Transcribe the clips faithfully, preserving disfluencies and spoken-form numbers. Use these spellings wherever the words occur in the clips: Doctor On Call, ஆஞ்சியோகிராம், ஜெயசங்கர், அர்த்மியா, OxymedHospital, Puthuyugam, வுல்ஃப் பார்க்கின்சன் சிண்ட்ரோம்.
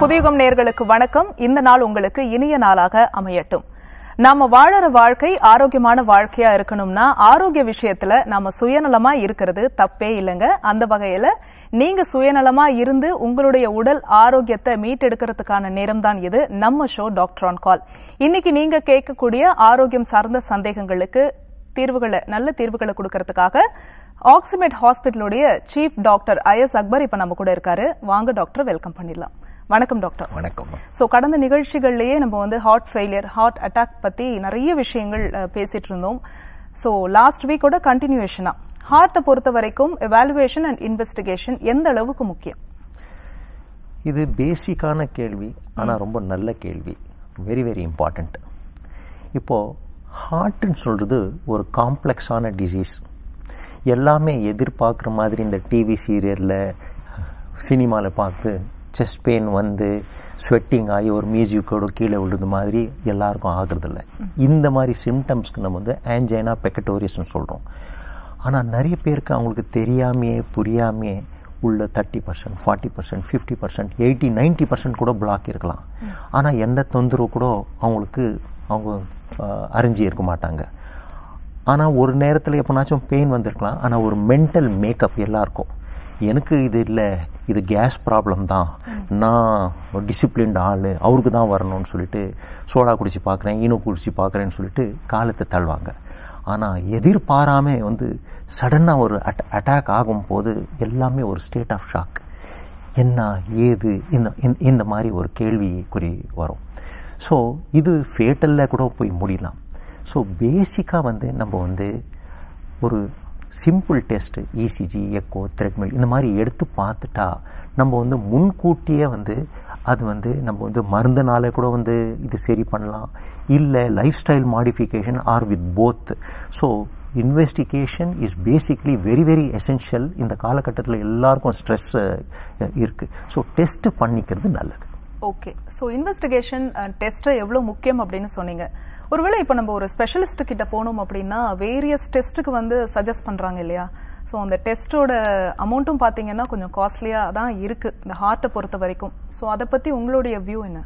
புதியகம் நேயர்களுக்கு வணக்கம். இந்த நாள் உங்களுக்கு இனிய நாளாக அமையட்டும். நாம வாழற வாழ்க்கை ஆரோக்கியமான வாழ்க்கையா இருக்கணும்னா ஆரோக்கிய விஷயத்துல நாம சுயநலமா இருக்கிறது தப்பே இல்லைங்க. அந்த வகையில நீங்க சுயநலமா இருந்து உங்களுடைய உடல் ஆரோக்கியத்தை மீட்டெடுக்கிறதுக்கான நேரம்தான் இது. நம்ம ஷோ டாக்டர் ஆன் கால். இன்னைக்கு நீங்க கேட்கக்கூடிய ஆரோக்கியம் சார்ந்த சந்தேகங்களுக்கு தீர்வுகளை நல்ல தீர்வுகளை கொடுக்கிறதுக்காக Oxymed Hospital உடைய Chief Doctor I S Akbar இப்ப நம்ம கூட இருக்காரு. வாங்க டாக்டர், வெல்கம் பண்ணிடலாம். வணக்கம் டாக்டர். வணக்கம். சோ கடந்த நிகழ்ச்சிகள்லயே நம்ம வந்து ஹார்ட் ஃபெயிலியர், ஹார்ட் அட்டாக் பத்தி நிறைய விஷயங்கள் பேசிட்டு இருந்தோம். சோ லாஸ்ட் வீக்கோட கண்டினியூஷனா ஹார்ட்டை பொறுத்த வரைக்கும் எவாலுவேஷன் அண்ட் இன்வெஸ்டிகேஷன் எந்த அளவுக்கு முக்கியம்? இது பேசிக்கான கேள்வி, ஆனா ரொம்ப நல்ல கேள்வி. Very very important. இப்போ ஹார்ட்ன்னு சொல்றது ஒரு காம்ப்ளெக்ஸான டிசீஸ். எல்லாமே எதிர்பார்க்குற மாதிரி இந்த டிவி சீரியலில் சினிமாவில் பார்த்து செஸ்ட் பெயின் வந்து ஸ்வெட்டிங் ஆகி ஒரு மியூசிக்கோடு கீழே விழுது மாதிரி எல்லாருக்கும் ஆகுறதில்ல. இந்த மாதிரி சிம்டம்ஸ்க்கு நம்ம வந்து ஆன்ஜைனா பெக்கட்டோரிஸ்ன்னு சொல்கிறோம். ஆனால் நிறைய பேருக்கு அவங்களுக்கு தெரியாமையே புரியாமையே உள்ள thirty percent forty percent fifty percent eighty ninety percent கூட பிளாக் இருக்கலாம். ஆனால் எந்த தொந்தரவு கூட அவங்களுக்கு அவங்க அறிஞ்சி இருக்க மாட்டாங்க. ஆனால் ஒரு நேரத்தில் எப்போனாச்சும் பெயின் வந்திருக்கலாம். ஆனால் ஒரு மென்டல் மேக்கப் எல்லாருக்கும், எனக்கு இது இல்லை, இது கேஸ் ப்ராப்ளம் தான், நான் டிசிப்ளின்ட் ஆள், அவருக்கு தான் வரணும்னு சொல்லிட்டு சோடா குடிச்சு பார்க்குறேன், ஈனோ குடிச்சு பார்க்குறேன்னு சொல்லிட்டு காலத்தை தள்ளுவாங்க. ஆனால் எதிர்பாராமல் வந்து சடனாக ஒரு அட் அட்டாக் ஆகும்போது எல்லாமே ஒரு ஸ்டேட் ஆஃப் ஷாக். என்ன ஏது இந்த இந்த மாதிரி ஒரு கேள்விக்குறி வரும். ஸோ இது ஃபேட்டலில் கூட போய் முடியலாம். ஸோ பேசிக்காக வந்து நம்ம வந்து ஒரு simple test ECG, echo, treadmill இந்த மாதிரி எடுத்து பார்த்துட்டா நம்ம வந்து முன்கூட்டியே வந்து அது வந்து நம்ம வந்து மருந்துனால கூட வந்து இது சரி பண்ணலாம், இல்லை life style modification or with both. So investigation is basically very very essential. இந்த காலகட்டத்தில் எல்லாருக்கும் ஸ்ட்ரெஸ் இருக்குது. ஸோ டெஸ்ட்டு பண்ணிக்கிறது நல்லது. ஓகே. ஸோ இன்வெஸ்டிகேஷன் டெஸ்ட்டை எவ்வளோ முக்கியம் அப்படின்னு சொன்னீங்க. ஒருவேளை இப்போ நம்ம ஒரு ஸ்பெஷலிஸ்ட் கிட்ட போனோம் அப்படின்னா வேரியஸ் டெஸ்ட்டுக்கு வந்து சஜஸ்ட் பண்ணுறாங்க இல்லையா? ஸோ அந்த டெஸ்ட்டோட அமௌண்ட்டும் பார்த்தீங்கன்னா கொஞ்சம் காஸ்ட்லியாக தான் இருக்குது இந்த ஹார்ட்டை பொறுத்த வரைக்கும். ஸோ அதை பற்றி உங்களுடைய வியூ என்ன?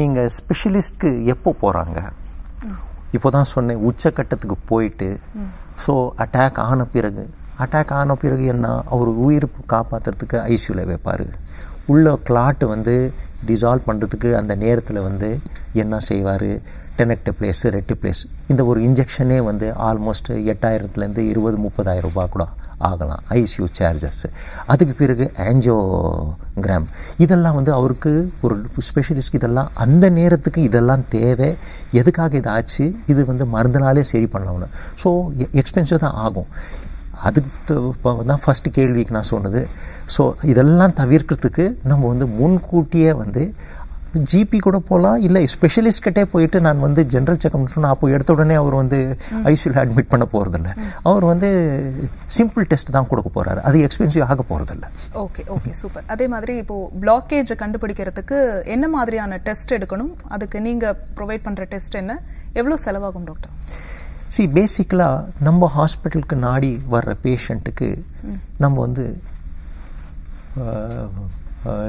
நீங்கள் ஸ்பெஷலிஸ்ட்க்கு எப்போ போகிறாங்க? இப்போ தான் சொன்னேன், உச்சக்கட்டத்துக்கு போயிட்டு ஸோ அட்டாக் ஆன பிறகு அட்டாக் ஆன பிறகு என்ன, அவர் உயிர் காப்பாற்றுறதுக்கு ஐசியூவில் வைப்பார். உள்ள கிளாட்டு வந்து டிசால்வ் பண்ணுறதுக்கு அந்த நேரத்தில் வந்து என்ன செய்வார், டெனக்ட் பிளேஸு, ரெட்டு பிளேஸ், இந்த ஒரு இன்ஜெக்ஷனே வந்து ஆல்மோஸ்ட் எட்டாயிரத்துலேருந்து இருபது முப்பதாயிரம் ரூபா கூட ஆகலாம் ஐசியூ சார்ஜஸ்ஸு. அதுக்கு பிறகு ஆன்ஜியோகிராம், இதெல்லாம் வந்து அவருக்கு ஒரு ஸ்பெஷலிஸ்ட் இதெல்லாம் அந்த நேரத்துக்கு இதெல்லாம் தேவை. எதுக்காக இது ஆச்சு, இது வந்து மருந்தினாலே சரி பண்ணலாம்னு. ஸோ எக்ஸ்பென்சிவ் தான் ஆகும். அதுக்கு தான் ஃபஸ்ட்டு கேள்விக்கு நான் சொன்னது. ஸோ இதெல்லாம் தவிர்க்கிறதுக்கு நம்ம வந்து முன்கூட்டியே வந்து ஜிபி கூட போகலாம், இல்லை ஸ்பெஷலிஸ்ட்கிட்டே போயிட்டு நான் வந்து ஜென்ரல் செக்அப்னு சொன்னால் அப்போ எடுத்த உடனே அவர் வந்து ஐசியூவில் அட்மிட் பண்ண போகிறதில்ல. அவர் வந்து சிம்பிள் டெஸ்ட் தான் கொடுக்க போகிறாரு, அது எக்ஸ்பென்சிவ் ஆக போகிறதில்ல. Okay okay super. அதே மாதிரி இப்போது பிளாக்கேஜை கண்டுபிடிக்கிறதுக்கு என்ன மாதிரியான டெஸ்ட் எடுக்கணும், அதுக்கு நீங்கள் ப்ரொவைட் பண்ணுற டெஸ்ட் என்ன, எவ்வளோ செலவாகும் டாக்டர்? சி பேசிக்கலாக நம்ம ஹாஸ்பிட்டலுக்கு நாடி வர்ற பேஷண்ட்டுக்கு நம்ம வந்து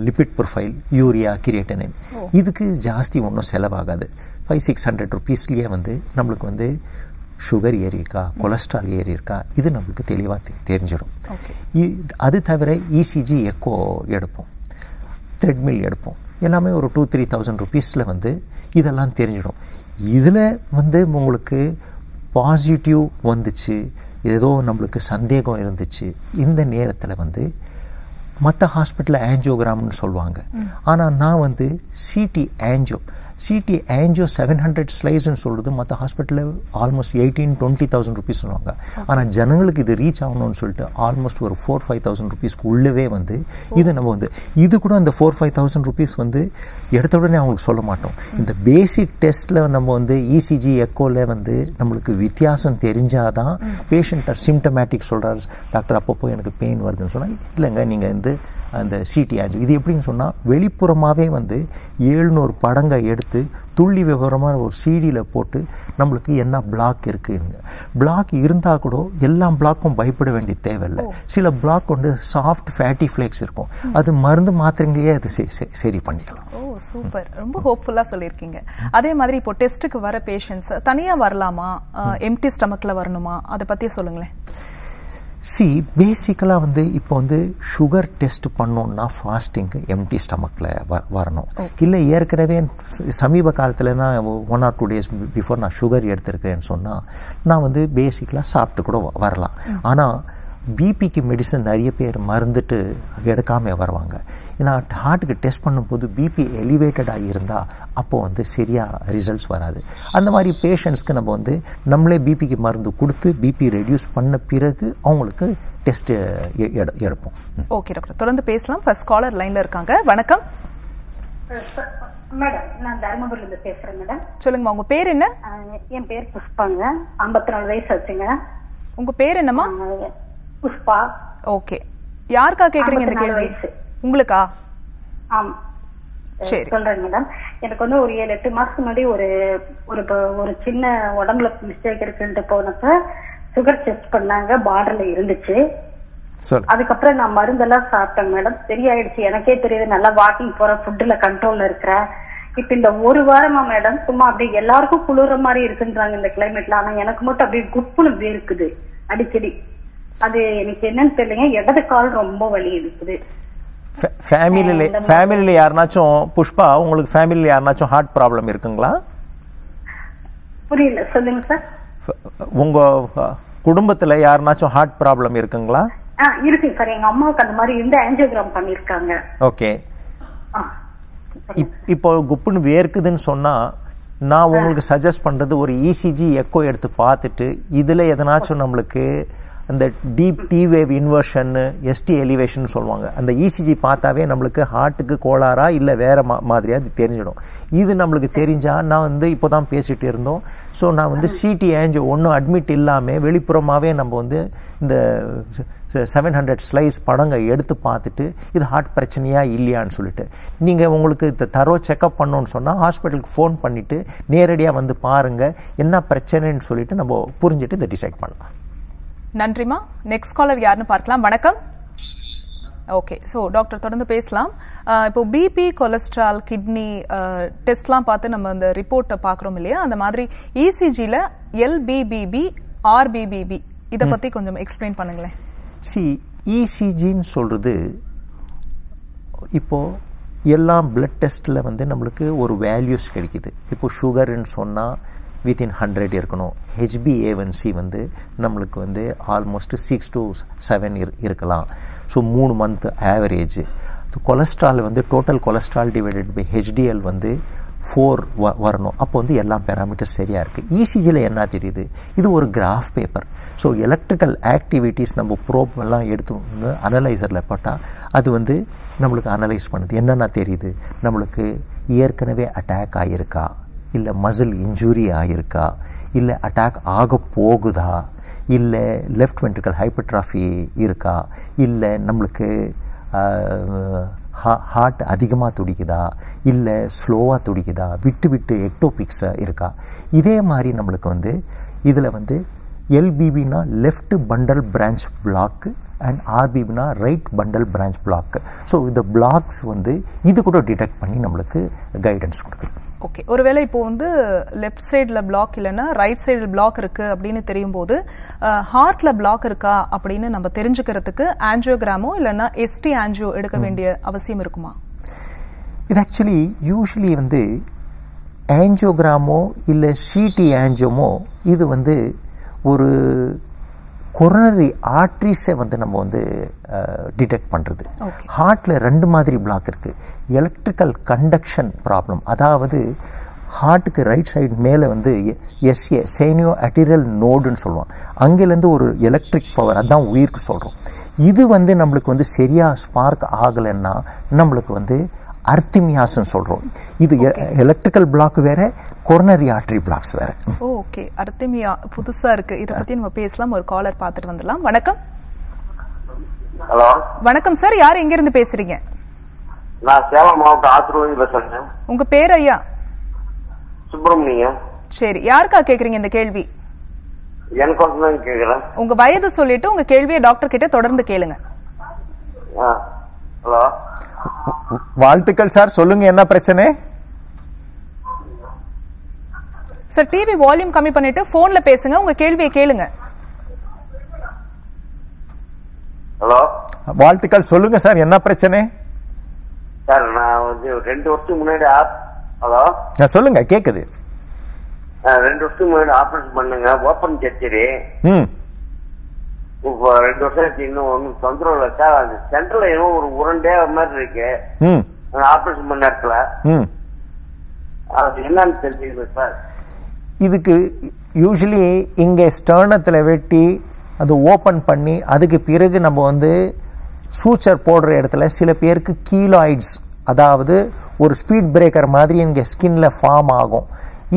லிபிட் ப்ரொஃபைல், யூரியா, கிரியேட்டனைன், இதுக்கு ஜாஸ்தி ஒன்றும் செலவாகாது. ஃபைவ் சிக்ஸ் ஹண்ட்ரட் ருபீஸ்லேயே வந்து நம்மளுக்கு வந்து சுகர் ஏறி இருக்கா, கொலஸ்ட்ரால் ஏறி இருக்கா, இது நம்மளுக்கு தெளிவாக தெரிஞ்சிடும். அது தவிர இசிஜி, எக்கோ எடுப்போம், த்ரெட்மில் எடுப்போம், எல்லாமே ஒரு டூ த்ரீ தௌசண்ட் ருபீஸில் வந்து இதெல்லாம் தெரிஞ்சிடும். இதில் வந்து உங்களுக்கு பாசிட்டிவ் வந்துச்சு, ஏதோ நம்மளுக்கு சந்தேகம் இருந்துச்சு, இந்த நேரத்தில் வந்து மற்ற ஹாஸ்பிட்டலில் ஆன்ஜியோகிராம்னு சொல்லுவாங்க. ஆனால் நான் வந்து CT angio CT angio seven hundred ஸ்லைஸ்ன்னு சொல்கிறது. மற்ற ஹாஸ்பிட்டலில் almost eighteen twenty thousand rupees சொல்லுவாங்க. ஆனால் ஜனங்களுக்கு இது ரீச் ஆகணும்னு சொல்லிட்டு ஆல்மோஸ்ட் ஒரு ஃபோர் ஃபைவ் தௌசண்ட் ருபீஸ்க்கு உள்ளவே வந்து இது நம்ம வந்து இது கூட அந்த ஃபோர் ஃபைவ் தௌசண்ட் ருபீஸ் வந்து எடுத்த உடனே அவங்களுக்கு சொல்ல மாட்டோம். இந்த பேசிக் டெஸ்ட்டில் நம்ம வந்து இசிஜி, எக்கோவில் வந்து நம்மளுக்கு வித்தியாசம் தெரிஞ்சால் தான் பேஷண்ட்டை சிம்டமேட்டிக் சொல்கிறார் டாக்டர், அப்பப்போ எனக்கு பெயின் வருதுன்னு சொன்னால் இல்லைங்க நீங்கள் வந்து அந்த சிடி ஆன்ஜியோ. இது எப்படின்னு சொன்னால் வெளிப்புறமாகவே வந்து எழுநூறு படங்கள் எடுத்து எடுத்து துள்ளி விவரமான ஒரு சீடியில் போட்டு நம்மளுக்கு என்ன பிளாக் இருக்குங்க. பிளாக் இருந்தால் கூட எல்லா பிளாக்கும் பயப்பட வேண்டிய தேவையில்லை. சில பிளாக் வந்து சாஃப்ட் ஃபேட்டி ஃப்ளேக்ஸ் இருக்கும், அது மருந்து மாத்திரங்களையே அது சரி பண்ணிக்கலாம். ஓ சூப்பர், ரொம்ப ஹோப்ஃபுல்லாக சொல்லியிருக்கீங்க. அதே மாதிரி இப்போ டெஸ்ட்டுக்கு வர பேஷண்ட்ஸ் தனியாக வரலாமா, எம்டி ஸ்டமக்கில் வரணுமா, அதை பற்றி சொல்லுங்களேன். சி பேசிக்கலாக வந்து இப்போ வந்து சுகர் டெஸ்ட் பண்ணோன்னா ஃபாஸ்டிங்கு எம்டி ஸ்டமக்கில் வ வரணும் இல்லை ஏற்கனவே சமீப காலத்தில் தான் one or two days before நான் சுகர் எடுத்திருக்கிறேன்னு சொன்னால் நான் வந்து பேசிக்கலாக சாப்பிட்டு கூட வரலாம். ஆனால் பிபிக்கு மெடிசன் நிறைய பேர் மறந்துட்டு எடுக்காமல் வருவாங்க. ஏன்னா ஹார்ட்டுக்கு டெஸ்ட் பண்ணும்போது பிபி எலிவேட்டடாக இருந்தால் அப்போது வந்து சரியாக ரிசல்ட்ஸ் வராது. அந்த மாதிரி பேஷண்ட்ஸ்க்கு நம்ம வந்து நம்மளே பிபிக்கு மருந்து கொடுத்து பிபி ரெடியூஸ் பண்ண பிறகு அவங்களுக்கு டெஸ்ட்டு எடுப்போம். ஓகே டாக்டர், தொடர்ந்து பேசலாம். ஃபர்ஸ்ட் காலர் லைனில் இருக்காங்க. வணக்கம் மேடம், நான் தர்மபுரியிலிருந்து பேசுகிறேன் மேடம். சொல்லுங்கம்மா, உங்கள் பேர் என்ன? என் பேர் புஷ்பாங்க, ஐம்பத்தி நாலு வயசு ஆச்சுங்க. உங்கள் பேர் என்னம்மா? புஷ்பா. ஓகே, யாருக்கா கேக்குறீங்க இந்த கேள்வி? உங்களுக்கா? ஆமா, சரி சொல்றேன் மேடம். எனக்கு வந்து ஒரு ஏழு எட்டு மாசத்துக்கு முன்னாடி ஒரு ஒரு சின்ன உடம்புல மிஸ்டேக் இருக்குன்ட்டு போனப்ப சுகர் டெஸ்ட் பண்ணாங்க, பார்டர்ல இருந்துச்சு. அதுக்கப்புறம் நான் மருந்தெல்லாம் சாப்பிட்டேன் மேடம், சரியாயிடுச்சு. எனக்கே தெரியுது, நல்லா வாக்கிங் போற, ஃபுட்ல கண்ட்ரோல்ல இருக்கிற. இப்ப இந்த ஒரு வாரமா மேடம் சும்மா அப்படியே எல்லாருக்கும் குளிர மாதிரி இருக்குன்றாங்க இந்த கிளைமேட்ல, ஆனா எனக்கு மட்டும் அப்படியே குப்புன்னு இருக்குது அடிக்கடி. அது எனக்கு என்னன்னு தெரியலங்க, இடது கால் ரொம்ப வலி இருக்குது. ஃபேமிலில ஃபேமிலில யாரனாச்சும் புஷ்பா உங்களுக்கு ஃபேமிலில யாரனாச்சும் ஹார்ட் ப்ராப்ளம் இருக்குங்களா? புரியல, சொல்லுங்க சார். உங்க குடும்பத்துல யாரனாச்சும் ஹார்ட் ப்ராப்ளம் இருக்குங்களா? ஆ இருக்கு சார், எங்க அம்மாவுக்கு அந்த மாதிரி இந்த ஆஞ்சியோகிராம் பண்ணிருக்காங்க. ஓகே, இப்போ குப்புன்னு வேர்க்குதுன்னு சொன்னா நான் உங்களுக்கு சஜஸ்ட் பண்றது ஒரு இசிஜி எக்கோ எடுத்து பார்த்துட்டு இதுல எதனாச்சும் நம்மளுக்கு அந்த deep T wave inversion, ST elevation சொல்லுவாங்க, அந்த இசிஜி பார்த்தாவே நம்மளுக்கு ஹார்ட்டுக்கு கோளாரா இல்லை வேறு மா மாதிரியா அது தெரிஞ்சிடும். இது நம்மளுக்கு தெரிஞ்சால் நான் வந்து இப்போ தான் பேசிகிட்டு இருந்தோம். ஸோ நான் வந்து சிடி ஆஞ்சோ ஒன்றும் அட்மிட் இல்லாமல் வெளிப்புறமாகவே நம்ம வந்து இந்த செவன் ஹண்ட்ரட் ஸ்லைஸ் படங்க எடுத்து பார்த்துட்டு இது ஹார்ட் பிரச்சனையா இல்லையான்னு சொல்லிட்டு நீங்கள் உங்களுக்கு இந்த தரோ செக்அப் பண்ணோன்னு சொன்னால் ஹாஸ்பிட்டலுக்கு ஃபோன் பண்ணிவிட்டு நேரடியாக வந்து பாருங்கள் என்ன பிரச்சனைன்னு சொல்லிட்டு நம்ம புரிஞ்சுட்டு இதை டிசைட் பண்ணலாம். நன்றிமா. நெக்ஸ்ட் காலர் யாருன்னு பார்க்கலாம். வணக்கம். ஓகே, ஸோ டாக்டர் தொடர்ந்து பேசலாம். இப்போ பிபி, கொலஸ்ட்ரால், கிட்னி டெஸ்ட்லாம் பார்த்து நம்ம இந்த ரிப்போர்ட்டை பார்க்குறோம் இல்லையா, அந்த மாதிரி இசிஜியில் எல்பிபிபி, ஆர்பிபிபி இதை பற்றி கொஞ்சம் எக்ஸ்பிளைன் பண்ணுங்களேன். சி இசிஜின்னு சொல்கிறது இப்போது எல்லா பிளட் டெஸ்ட்டில் வந்து நம்மளுக்கு ஒரு வேல்யூஸ் கிடைக்குது. இப்போது சுகருன்னு சொன்னால் வித்தின் ஹண்ட்ரட் இருக்கணும், ஹெச்பிஏவன்சி வந்து நம்மளுக்கு வந்து ஆல்மோஸ்ட் சிக்ஸ் டு செவன் இரு இருக்கலாம் ஸோ மூணு மந்த் ஆவரேஜ். கொலஸ்ட்ரால் வந்து total cholesterol divided by HDL வந்து ஃபோர் வ வரணும். அப்போ வந்து எல்லா பேராமீட்டர்ஸ் சரியாக இருக்குது. இசிஜியில் என்ன தெரியுது, இது ஒரு graph paper. So electrical activities நம்ம ப்ரோப் எல்லாம் எடுத்து வந்து அனலைசரில் போட்டால் அது வந்து நம்மளுக்கு அனலைஸ் பண்ணுது. என்னென்ன தெரியுது, நம்மளுக்கு ஏற்கனவே அட்டாக் ஆகியிருக்கா, இல்லை மசில் இன்ஜுரி ஆகியிருக்கா, இல்லை அட்டாக் ஆக போகுதா, இல்லை லெஃப்ட் வென்ட்ரிக்கல் ஹைப்பர்ட்ராஃபி இருக்கா, இல்லை நம்மளுக்கு ஹா ஹார்ட் அதிகமாக துடிக்குதா, இல்லை ஸ்லோவாக துடிக்குதா, விட்டு விட்டு எக்டோபிக்ஸாக இருக்கா. இதே மாதிரி நம்மளுக்கு வந்து இதில் வந்து எல்பிபினா left bundle branch block and ஆர்பிபினா right bundle branch block. So இந்த பிளாக்ஸ் வந்து இது கூட டிடெக்ட் பண்ணி நம்மளுக்கு கைடன்ஸ் கொடுக்குது. ஓகே, ஒருவேளை இப்போ வந்து லெஃப்ட் சைடில் பிளாக் இல்லைன்னா ரைட் சைடில் பிளாக் இருக்குது அப்படின்னு தெரியும் போது ஹார்ட்டில் பிளாக் இருக்கா அப்படின்னு நம்ம தெரிஞ்சுக்கிறதுக்கு ஆஞ்சியோகிராமோ இல்லைன்னா எஸ்டி ஆஞ்சியோ எடுக்க வேண்டிய அவசியம் இருக்குமா? இது ஆக்சுவலி யூஸ்வலி வந்து ஆஞ்சியோகிராமோ இல்லை சிடி ஆஞ்சியோமோ இது வந்து ஒரு கொரோனரி ஆர்ட்ரிஸை வந்து நம்ம வந்து டிடெக்ட் பண்ணுறது. ஹார்ட்டில் ரெண்டு மாதிரி பிளாக் இருக்குது. எலக்ட்ரிக்கல் கண்டக்ஷன் ப்ராப்ளம், அதாவது ஹார்ட்டுக்கு ரைட் சைடு மேலே வந்து எஸ்ஏ சேனியோ அட்டிரியல் நோடுன்னு சொல்லுவோம், அங்கேருந்து ஒரு எலக்ட்ரிக் பவர், அதுதான் உயிருக்கு சொல்கிறோம். இது வந்து நம்மளுக்கு வந்து சரியாக ஸ்பார்க் ஆகலைன்னா நம்மளுக்கு வந்து அர்த்திமியாஸ்னு சொல்கிறோம். இது எலக்ட்ரிக்கல் பிளாக் வேறு, கொரோனரி ஆர்ட்ரி பிளாக்ஸ் வேறு. ஓகே, அர்த்திமியா புதுசாக இருக்குது, இதை பற்றி நம்ம பேசலாம். ஒரு காலர் பார்த்துட்டு வந்துடலாம். வணக்கம். ஹலோ வணக்கம் சார், யார் எங்கேருந்து பேசுகிறீங்க? நான் சேலம் மாவட்டம் ஆத்தூர்ல இருந்து பேசுறேன். உங்க பேர் ஐயா? Subramania. Sherry, Yarka Kakering in the Kelby. Yan Cosman Kagara. Ungavaya the Solito, a Kelby, a doctor Kitta, Thodan the Kalinga. Hello. Valticals are Solungana Prechene. Sir, T V volume coming upon it, phone la pacing, a Kelby Kalinga. Hello. Valticals Solungas are Yana Prechene. Sir, now the rent or two minute app. Hello? I told you, I cake it. I ran to two minute offers, but I opened it today. Hm. For Dosatino, control a child, central, I know, one day of Madrid, hm, an offers Manatla, hm. I didn't answer this with us. Usually, in a stern at the levity, the open punny, other period in a bonde, suture portrait, the less silapir keloids. அதாவது ஒரு speed breaker மாதிரி எங்க ஸ்கின்ல form ஆகும்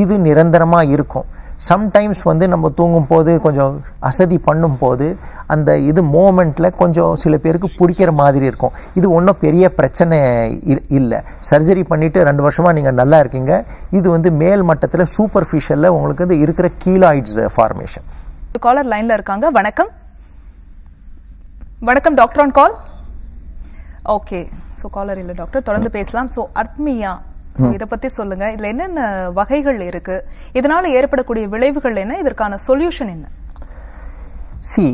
இது நிரந்தரமா இருக்கும் sometimes வந்து நம்ம தூங்கும் போது கொஞ்சம் அசதி பண்ணும் போது அந்த இது மொமெண்ட்ல கொஞ்சம் சில பேருக்கு புடிக்கிற மாதிரி இருக்கும் இது ஒண்ணும் பெரிய பிரச்சனை இல்ல சர்ஜரி பண்ணிட்டு ரெண்டு வருஷமா நீங்க நல்லா இருக்கீங்க இது வந்து மேல் மட்டத்துல சூப்பர்ஃபிஷியல்ல உங்களுக்கு இந்த இருக்குற கீலாய்ட்ஸ் ஃபார்மேஷன் காலர் லைன்ல இருக்காங்க வணக்கம் வணக்கம் doctor on call okay So, caller illa doctor thodandu pesalam so arthmiya so idha patti solunga idla enna vagaigal irukku idanalu yerpadakudi vilaivugal enna idarkana solution enna see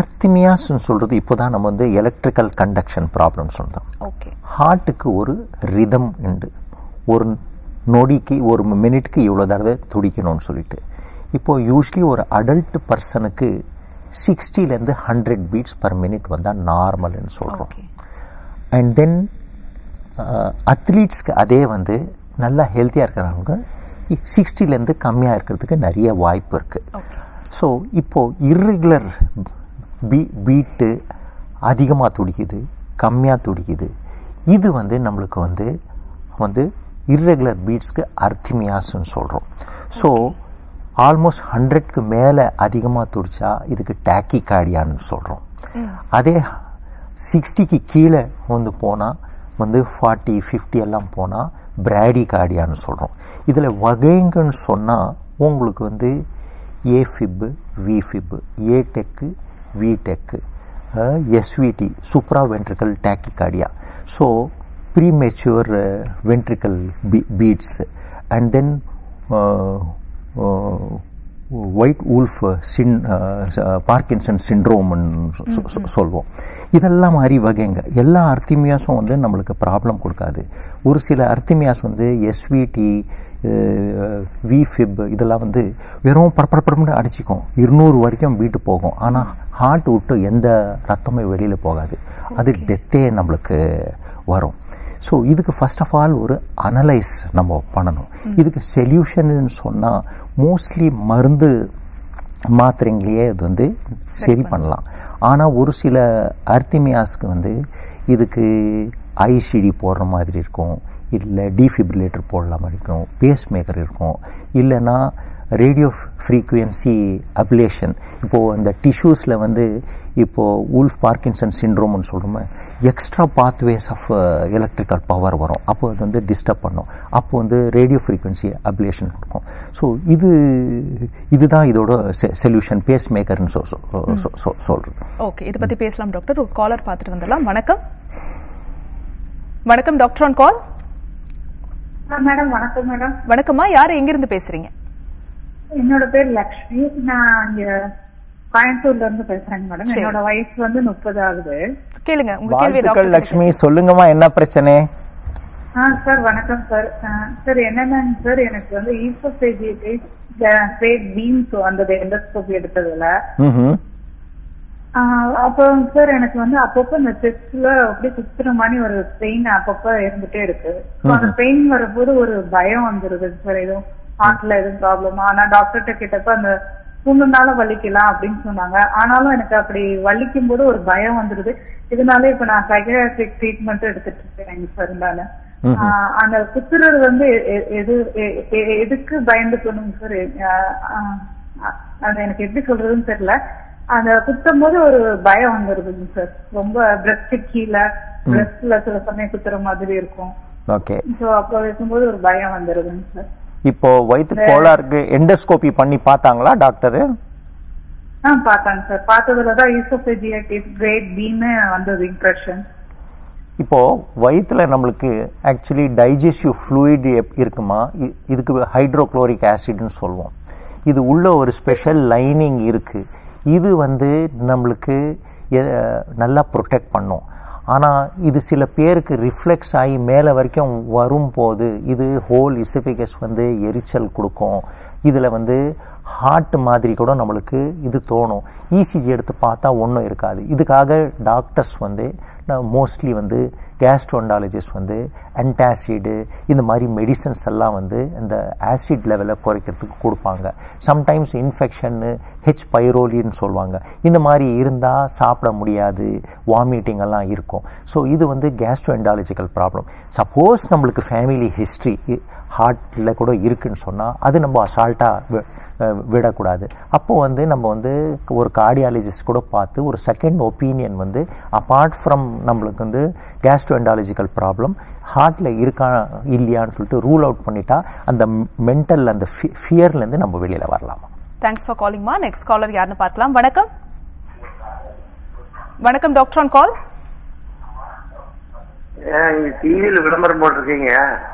arthmiya nu solradhu ipoda nam vandu electrical conduction problems undha okay heart ku oru rhythm undu oru nodiki oru minute ku ivlo tharave thudikanum nu solittu ipo usually oru adult person ku sixty la irundhu one hundred beats per minute vandha normal nu solradhu okay And then uh, athletes அதே வந்து நல்லா ஹெல்தியா இருக்கறவங்க sixty ல இருந்து கம்மியா இருக்குிறதுக்கு நிறைய வாய்ப்பு இருக்கு சோ இப்போ இர்ரெகுலர் பீட் அதிகமா துடிக்குது கம்மியா துடிக்குது இது வந்து நமக்கு வந்து வந்து இர்ரெகுலர் பீட்ஸ்க்கு ஆர்த்மியாஸ் னு சொல்றோம் சோ ஆல்மோஸ்ட் one hundred க்கு மேல அதிகமா துடிச்சா இதுக்கு டாக்கிகார்டியா னு சொல்றோம் அதே sixty க்கு கீழ வந்து போனா வந்து forty fifty எல்லாம் போனா bradycardia னு சொல்றோம். இதுல வகைங்கன்னு சொன்னா உங்களுக்கு வந்து A fib, V fib, A tech, V tech, S V T supraventricular tachycardia. So premature uh, ventricle be beats and then uh, uh, White Wolf syn, uh, uh, Parkinson syndrome சொல்வோம் இதெல்லாம் மாதிரி வகைங்க எல்லா அர்த்திமியாஸும் வந்து நமக்கு ப்ராப்ளம் கொடுக்காது ஒரு சில அர்த்திமியாஸ் வந்து எஸ்விடி வி ஃபிப் இதெல்லாம் வந்து வெறும் படபடபடன்னு அடிச்சிக்கும் two hundred வரைக்கும் பீட் போகும் ஆனா ஹார்ட் விட்டு எந்த ரத்தமே வெளியில போகாது அது டெத்தே நமக்கு வரும் சோ இதுக்கு ஃபர்ஸ்ட் ஆஃப் ஆல் ஒரு அனலைஸ் நம்ம பண்ணனும் இதுக்கு சொல்யூஷன் னு சொன்னா மோஸ்ட்லி மருந்து மாத்திரைங்களே இது வந்து சரி பண்ணலாம் ஆனா ஒரு சில ஆர்த்திமியாஸ்க்கு வந்து இதுக்கு ஐசிடி போடுற மாதிரி இருக்கும் இல்ல டிஃபிபிரிலேட்டர் போடலாம் மாதிரி இருக்கும் பேஸ் மேக்கர் இருக்கும் இல்லனா ரேடியோ frequency அப்லேஷன் இப்போ அந்த டிஷ்யூஸ்ல வந்து இப்போ வுல்ஃப் பார்க்கின்சன் சிண்ட்ரோம் னு சொல்றோம் extra pathways of electrical power வரும் அப்போ அது வந்து டிஸ்டர்ப் பண்ணும் அப்போ வந்து ரேடியோ frequency அப்லேஷன் கொடுக்கும் சோ இது இதுதான் இதோட சொல்யூஷன் பேஸ் மேக்கர் னு சொல்றோம் ஓகே இத பத்தி பேசலாம் டாக்டர் ஒரு காலர் பாத்துட்டு வந்தலாம் வணக்கம் வணக்கம் டாக்டர் ஆன் கால் மேடம் வணக்கம் மேடம் வணக்கம்மா யார் எங்க இருந்து பேசுறீங்க என்னோட பேர் லட்சுமி நான் கோயம்புத்தூர்ல இருந்து பேசுறேன் மேடம் என்னோட வயசு வந்து முப்பது ஆகுது கேளுங்க உங்க கேள்வி டாக்டர் லட்சுமி சொல்லுங்கமா என்ன பிரச்சனை ஆ சார் வணக்கம் சார் சார் என்னன்னா சார் எனக்கு வந்து ஈசோஃபேஜியல் கிரேட் பீம் சோ அந்த எண்டோஸ்கோபி எடுத்ததுல ம் அப்போ சார் எனக்கு வந்து அப்பப்போ இந்த செஸ்ட்ல அப்படியே குத்துற மாதிரி ஒரு பெயின் அப்பப்போ இருந்துட்டே இருக்கு அந்த பெயின் வரும்போது ஒரு பயம் வந்துருது சார் ஏதோ ஹார்ட்ல எதுவும் ப்ராப்ளமா ஆனா டாக்டர்கிட்ட கேட்டப்ப அந்த புண்ணுனால வலிக்கலாம் அப்படின்னு சொன்னாங்க ஆனாலும் எனக்கு அப்படி வலிக்கும் போது ஒரு பயம் வந்துருது இதனால இப்ப நான் சைக்கியாட்ரிக் ட்ரீட்மெண்ட் எடுத்துட்டு இருக்கேன் சார் இருந்தால அந்த குத்துறது வந்து எது எதுக்கு பயந்து பண்ணுங்க சார் அது எனக்கு எப்படி சொல்றதுன்னு தெரியல அந்த குத்தும் போது ஒரு பயம் வந்துருதுங்க சார் ரொம்ப பிரஸ்ட் கீழே பிரஸ்ட்ல சில சமயம் குத்துற மாதிரி இருக்கும் சோ அப்போ இருக்கும்போது ஒரு பயம் வந்துருதுங்க சார் இப்போ வயிற்று கோளாறுக்கு எண்டோஸ்கோபி பண்ணி பார்த்தாங்களா டாக்டர்? ஆ பார்த்தாங்க சார். பார்த்ததுல தான் ஈசோஃபேஜியல் கிரேட் B னு வந்தது இம்ப்ரஷன். இப்போ வயிற்றுல நம்மளுக்கு ஆக்சுவலி டைஜெஸ்டிவ் ஃப்ளூயிட் இருக்குமா, இதுக்கு ஹைட்ரோக்ளோரிக் ஆசிட்னு சொல்லுவோம். இது உள்ள ஒரு ஸ்பெஷல் லைனிங் இருக்குது. இது வந்து நம்மளுக்கு நல்லா ப்ரொடெக்ட் பண்ணும். ஆனால் இது சில பேருக்கு ரிஃப்ளெக்ஸ் ஆகி மேலே வரைக்கும் வரும்போது இது ஹோல் இசபிகஸ் வந்து எரிச்சல் கொடுக்கும். இதில் வந்து ஹார்ட் மாதிரி கூட நம்மளுக்கு இது தோணும். இசிஜி எடுத்து பார்த்தா ஒன்றும் இருக்காது. இதுக்காக டாக்டர்ஸ் வந்து நான் மோஸ்ட்லி வந்து கேஸ்ட்ரோண்டாலஜிஸ்ட் வந்து அன்டாசிடு இந்த மாதிரி மெடிசன்ஸ் எல்லாம் வந்து இந்த ஆசிட் லெவலை குறைக்கிறதுக்கு கொடுப்பாங்க. சம்டைம்ஸ் இன்ஃபெக்ஷன்னு ஹெச் பைரோலின்னு சொல்லுவாங்க. இந்த மாதிரி இருந்தால் சாப்பிட முடியாது, வாமிட்டிங் எல்லாம் இருக்கும். ஸோ இது வந்து கேஸ்ட்ரோஎண்டாலஜிக்கல் ப்ராப்ளம். சப்போஸ் நம்மளுக்கு ஃபேமிலி ஹிஸ்ட்ரி ஹார்ட்டில் கூட இருக்குன்னு சொன்னால் அது நம்ம அசால்ட்டாக விடக்கூடாது. அப்போது வந்து நம்ம வந்து ஒரு கார்டியாலஜிஸ்ட் கூட பார்த்து ஒரு செகண்ட் ஒப்பீனியன் வந்து அப்பார்ட் ஃப்ரம் நம்மளுக்கு வந்து கேஸ்ட்ரோஎண்டாலஜிக்கல் ப்ராப்ளம் ஹார்ட்டில் இருக்கா இல்லையான்னு சொல்லிட்டு ரூல் அவுட் பண்ணிட்டா அந்த மென்டல் அந்த ஃபியர்லேருந்து நம்ம வெளியில் வரலாமா. தேங்க்ஸ் ஃபார் காலிங்மா. நெக்ஸ்ட் காலர் யாருன்னு பார்க்கலாம். வணக்கம். வணக்கம் டாக்டர் ஆன் கால். டிவியில் விளம்பரம் போட்டிருக்கீங்க.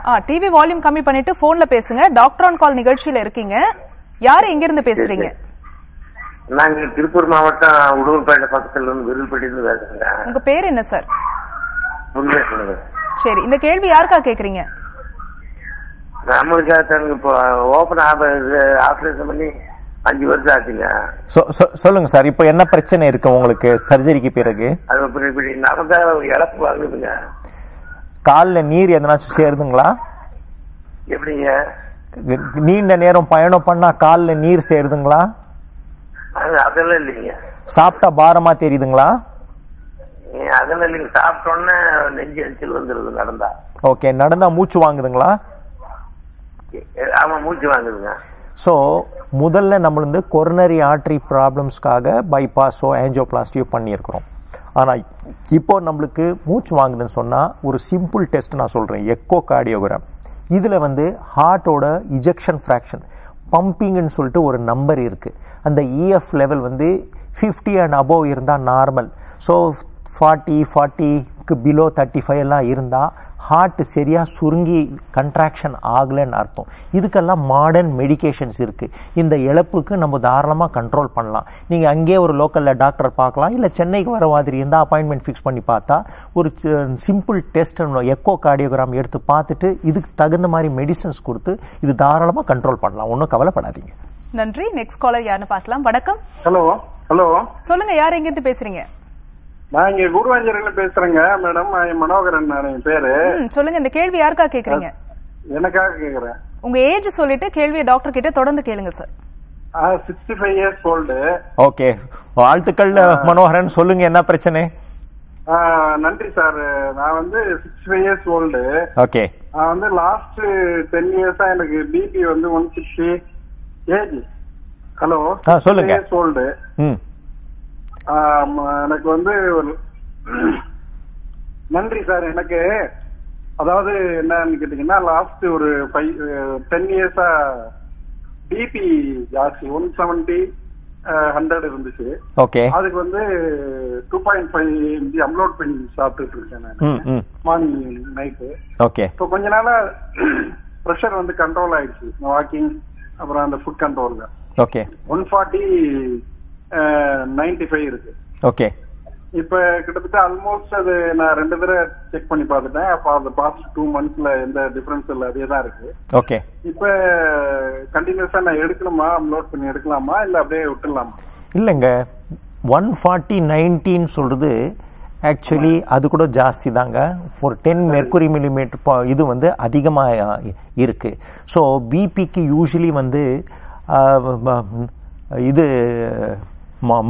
ஆ டிவி வால்யூம் கம்மி பண்ணிட்டு ஃபோனில் பேசுங்க. டாக்டர் ஆன் கால் நிகழ்ச்சியில் இருக்கீங்க. யாரு எங்க இருந்து பேசுறீங்க? நாங்க திருப்பூர் மாவட்டம் உடுவல்பேட்டை பக்கத்துல இருந்து விருல்பேட்டை இருந்து பேசுறேன். உங்க பேர் என்ன சார்? சரி, இந்த கேள்வி யாருக்கா கேக்குறீங்க? நம்மளுக்கா தானுங்க. இப்போ ஓபன் ஆபரேஷன் பண்ணி அஞ்சு வருஷம் ஆச்சுங்க. சொல்லுங்க சார், இப்போ என்ன பிரச்சனை இருக்கு உங்களுக்கு சர்ஜரிக்கு பிறகு? அது நடந்த இழப்பு ஆகுதுங்க. காலில் நீர் எதனாச்சும் சேருதுங்களா? எப்படிங்க நீண்ட நேரம் பயணம் பண்ணா கால்ல நீர் சேருதுங்களா? அதெல்லாம் இல்லைங்க. சாப்பிட்டா பாரமா தெரியுதுங்களா? அதெல்லாம் இல்லைங்க. சாப்பிட்டோன்னே நெஞ்சு எரிச்சல் வந்துருது. நடந்தா ஓகே, நடந்தா மூச்சு வாங்குதுங்களா? ஆமா, மூச்சு வாங்குதுங்க. ஸோ முதல்ல நம்ம வந்து கொரோனரி ஆர்டரி ப்ராப்ளம்ஸ்க்காக பைபாஸோ ஆஞ்சியோபிளாஸ்டியோ பண்ணியிருக்கிறோம். ஆனால் இப்போ நம்மளுக்கு மூச்சு வாங்குதுன்னு சொன்னால் ஒரு சிம்பிள் டெஸ்ட் நான் சொல்கிறேன், எக்கோ கார்டியோகிராம். இதில் வந்து ஹார்ட்டோட இஜெக்ஷன் ஃப்ராக்ஷன் பம்பிங்னு சொல்லிட்டு ஒரு நம்பர் இருக்குது. அந்த இஎஃப் லெவல் வந்து ஃபிஃப்டி அண்ட் அபோவ் இருந்தால் நார்மல். ஸோ ஃபார்ட்டி ஃபார்ட்டிக்கு பிலோ தேர்ட்டி ஃபைவ் எல்லாம் இருந்தால் ஹார்ட்டு சரியாக சுருங்கி கண்ட்ராக்ஷன் ஆகலைன்னு அர்த்தம். இதுக்கெல்லாம் மாடர்ன் மெடிக்கேஷன்ஸ் இருக்குது. இந்த இழப்புக்கு நம்ம தாராளமாக கண்ட்ரோல் பண்ணலாம். நீங்கள் அங்கேயே ஒரு லோக்கலில் டாக்டரை பார்க்கலாம், இல்லை சென்னைக்கு வர மாதிரி இருந்தால் அப்பாயின்மெண்ட் ஃபிக்ஸ் பண்ணி பார்த்தா ஒரு சிம்பிள் டெஸ்ட் எக்கோ கார்டியோகிராம் எடுத்து பார்த்துட்டு இதுக்கு தகுந்த மாதிரி மெடிசன்ஸ் கொடுத்து இது தாராளமாக கண்ட்ரோல் பண்ணலாம். ஒன்றும் கவலைப்படாதீங்க. நன்றி. நெக்ஸ்ட் காலர் யாருன்னு பார்க்கலாம். வணக்கம். ஹலோ ஹலோ சொல்லுங்க, யார் எங்கேருந்து பேசுறீங்க? நான் இங்க குருவாஞ்சேரியில பேசுறேங்க மேடம். மனோகரன் என் பேரு. சொல்லுங்க, இந்த கேள்வி யாருக்கா கேக்குறீங்க? எனக்காக கேக்குறேன். உங்க ஏஜ் சொல்லிட்டு கேள்வியை டாக்டர் கிட்ட தொடர்ந்து கேளுங்க sir. Sixty five years old. Okay, வாழ்த்துக்கள் மனோகரன். சொல்லுங்க, என்ன பிரச்சனை? நன்றி சார். நான் வந்து sixty five years old. Okay, நான் வந்து லாஸ்ட் டென் இயர்ஸா எனக்கு பிபி வந்து ஒன் சிக்ஸ்டி ஏஜ். ஹலோ சொல்லுங்க. Years old. ம் எனக்கு வந்து நன்றி சார். எனக்கு அதாவது என்னன்னு கேட்டீங்கன்னா லாஸ்ட் ஒரு ஃபைவ் டென் இயர்ஸா பிபி ஜாஸ்தி ஒன் செவன்டி ஹண்ட்ரட் இருந்துச்சு. அதுக்கு வந்து two point five mg upload பண்ணி சாப்பிட்டு இருக்கேன் நான் மார்னிங் நைட்டு. இப்போ கொஞ்ச நாளா ப்ரெஷர் வந்து கண்ட்ரோல் ஆயிடுச்சு வாக்கிங் அப்புறம் அந்த ஃபுட் கண்ட்ரோல்ல. One forty ninety five okay. ஓகே, இப்ப கிட்டத்தட்ட ஆல்மோஸ்ட் அது நான் ரெண்டு தடவை செக் பண்ணி பார்த்துட்டேன். அப்ப அந்த பாஸ்ட் டூ மந்த்ஸ்ல எந்த டிஃபரன்ஸ் இல்ல, அதே தான் இருக்கு. ஓகே, இப்ப கண்டினியூஸா நான் எடுக்கணுமா, அப்லோட் பண்ணி எடுக்கலாமா இல்ல அப்படியே விட்டுடலாமா? இல்லங்க, ஒன் ஃபார்ட்டி நைன்டின்னு சொல்றது ஆக்சுவலி அது கூட ஜாஸ்தி தாங்க. ஒரு டென் மெர்குரி மில்லிமீட்டர் இது வந்து அதிகமாக இருக்கு. ஸோ பிபிக்கு யூஸ்வலி வந்து இது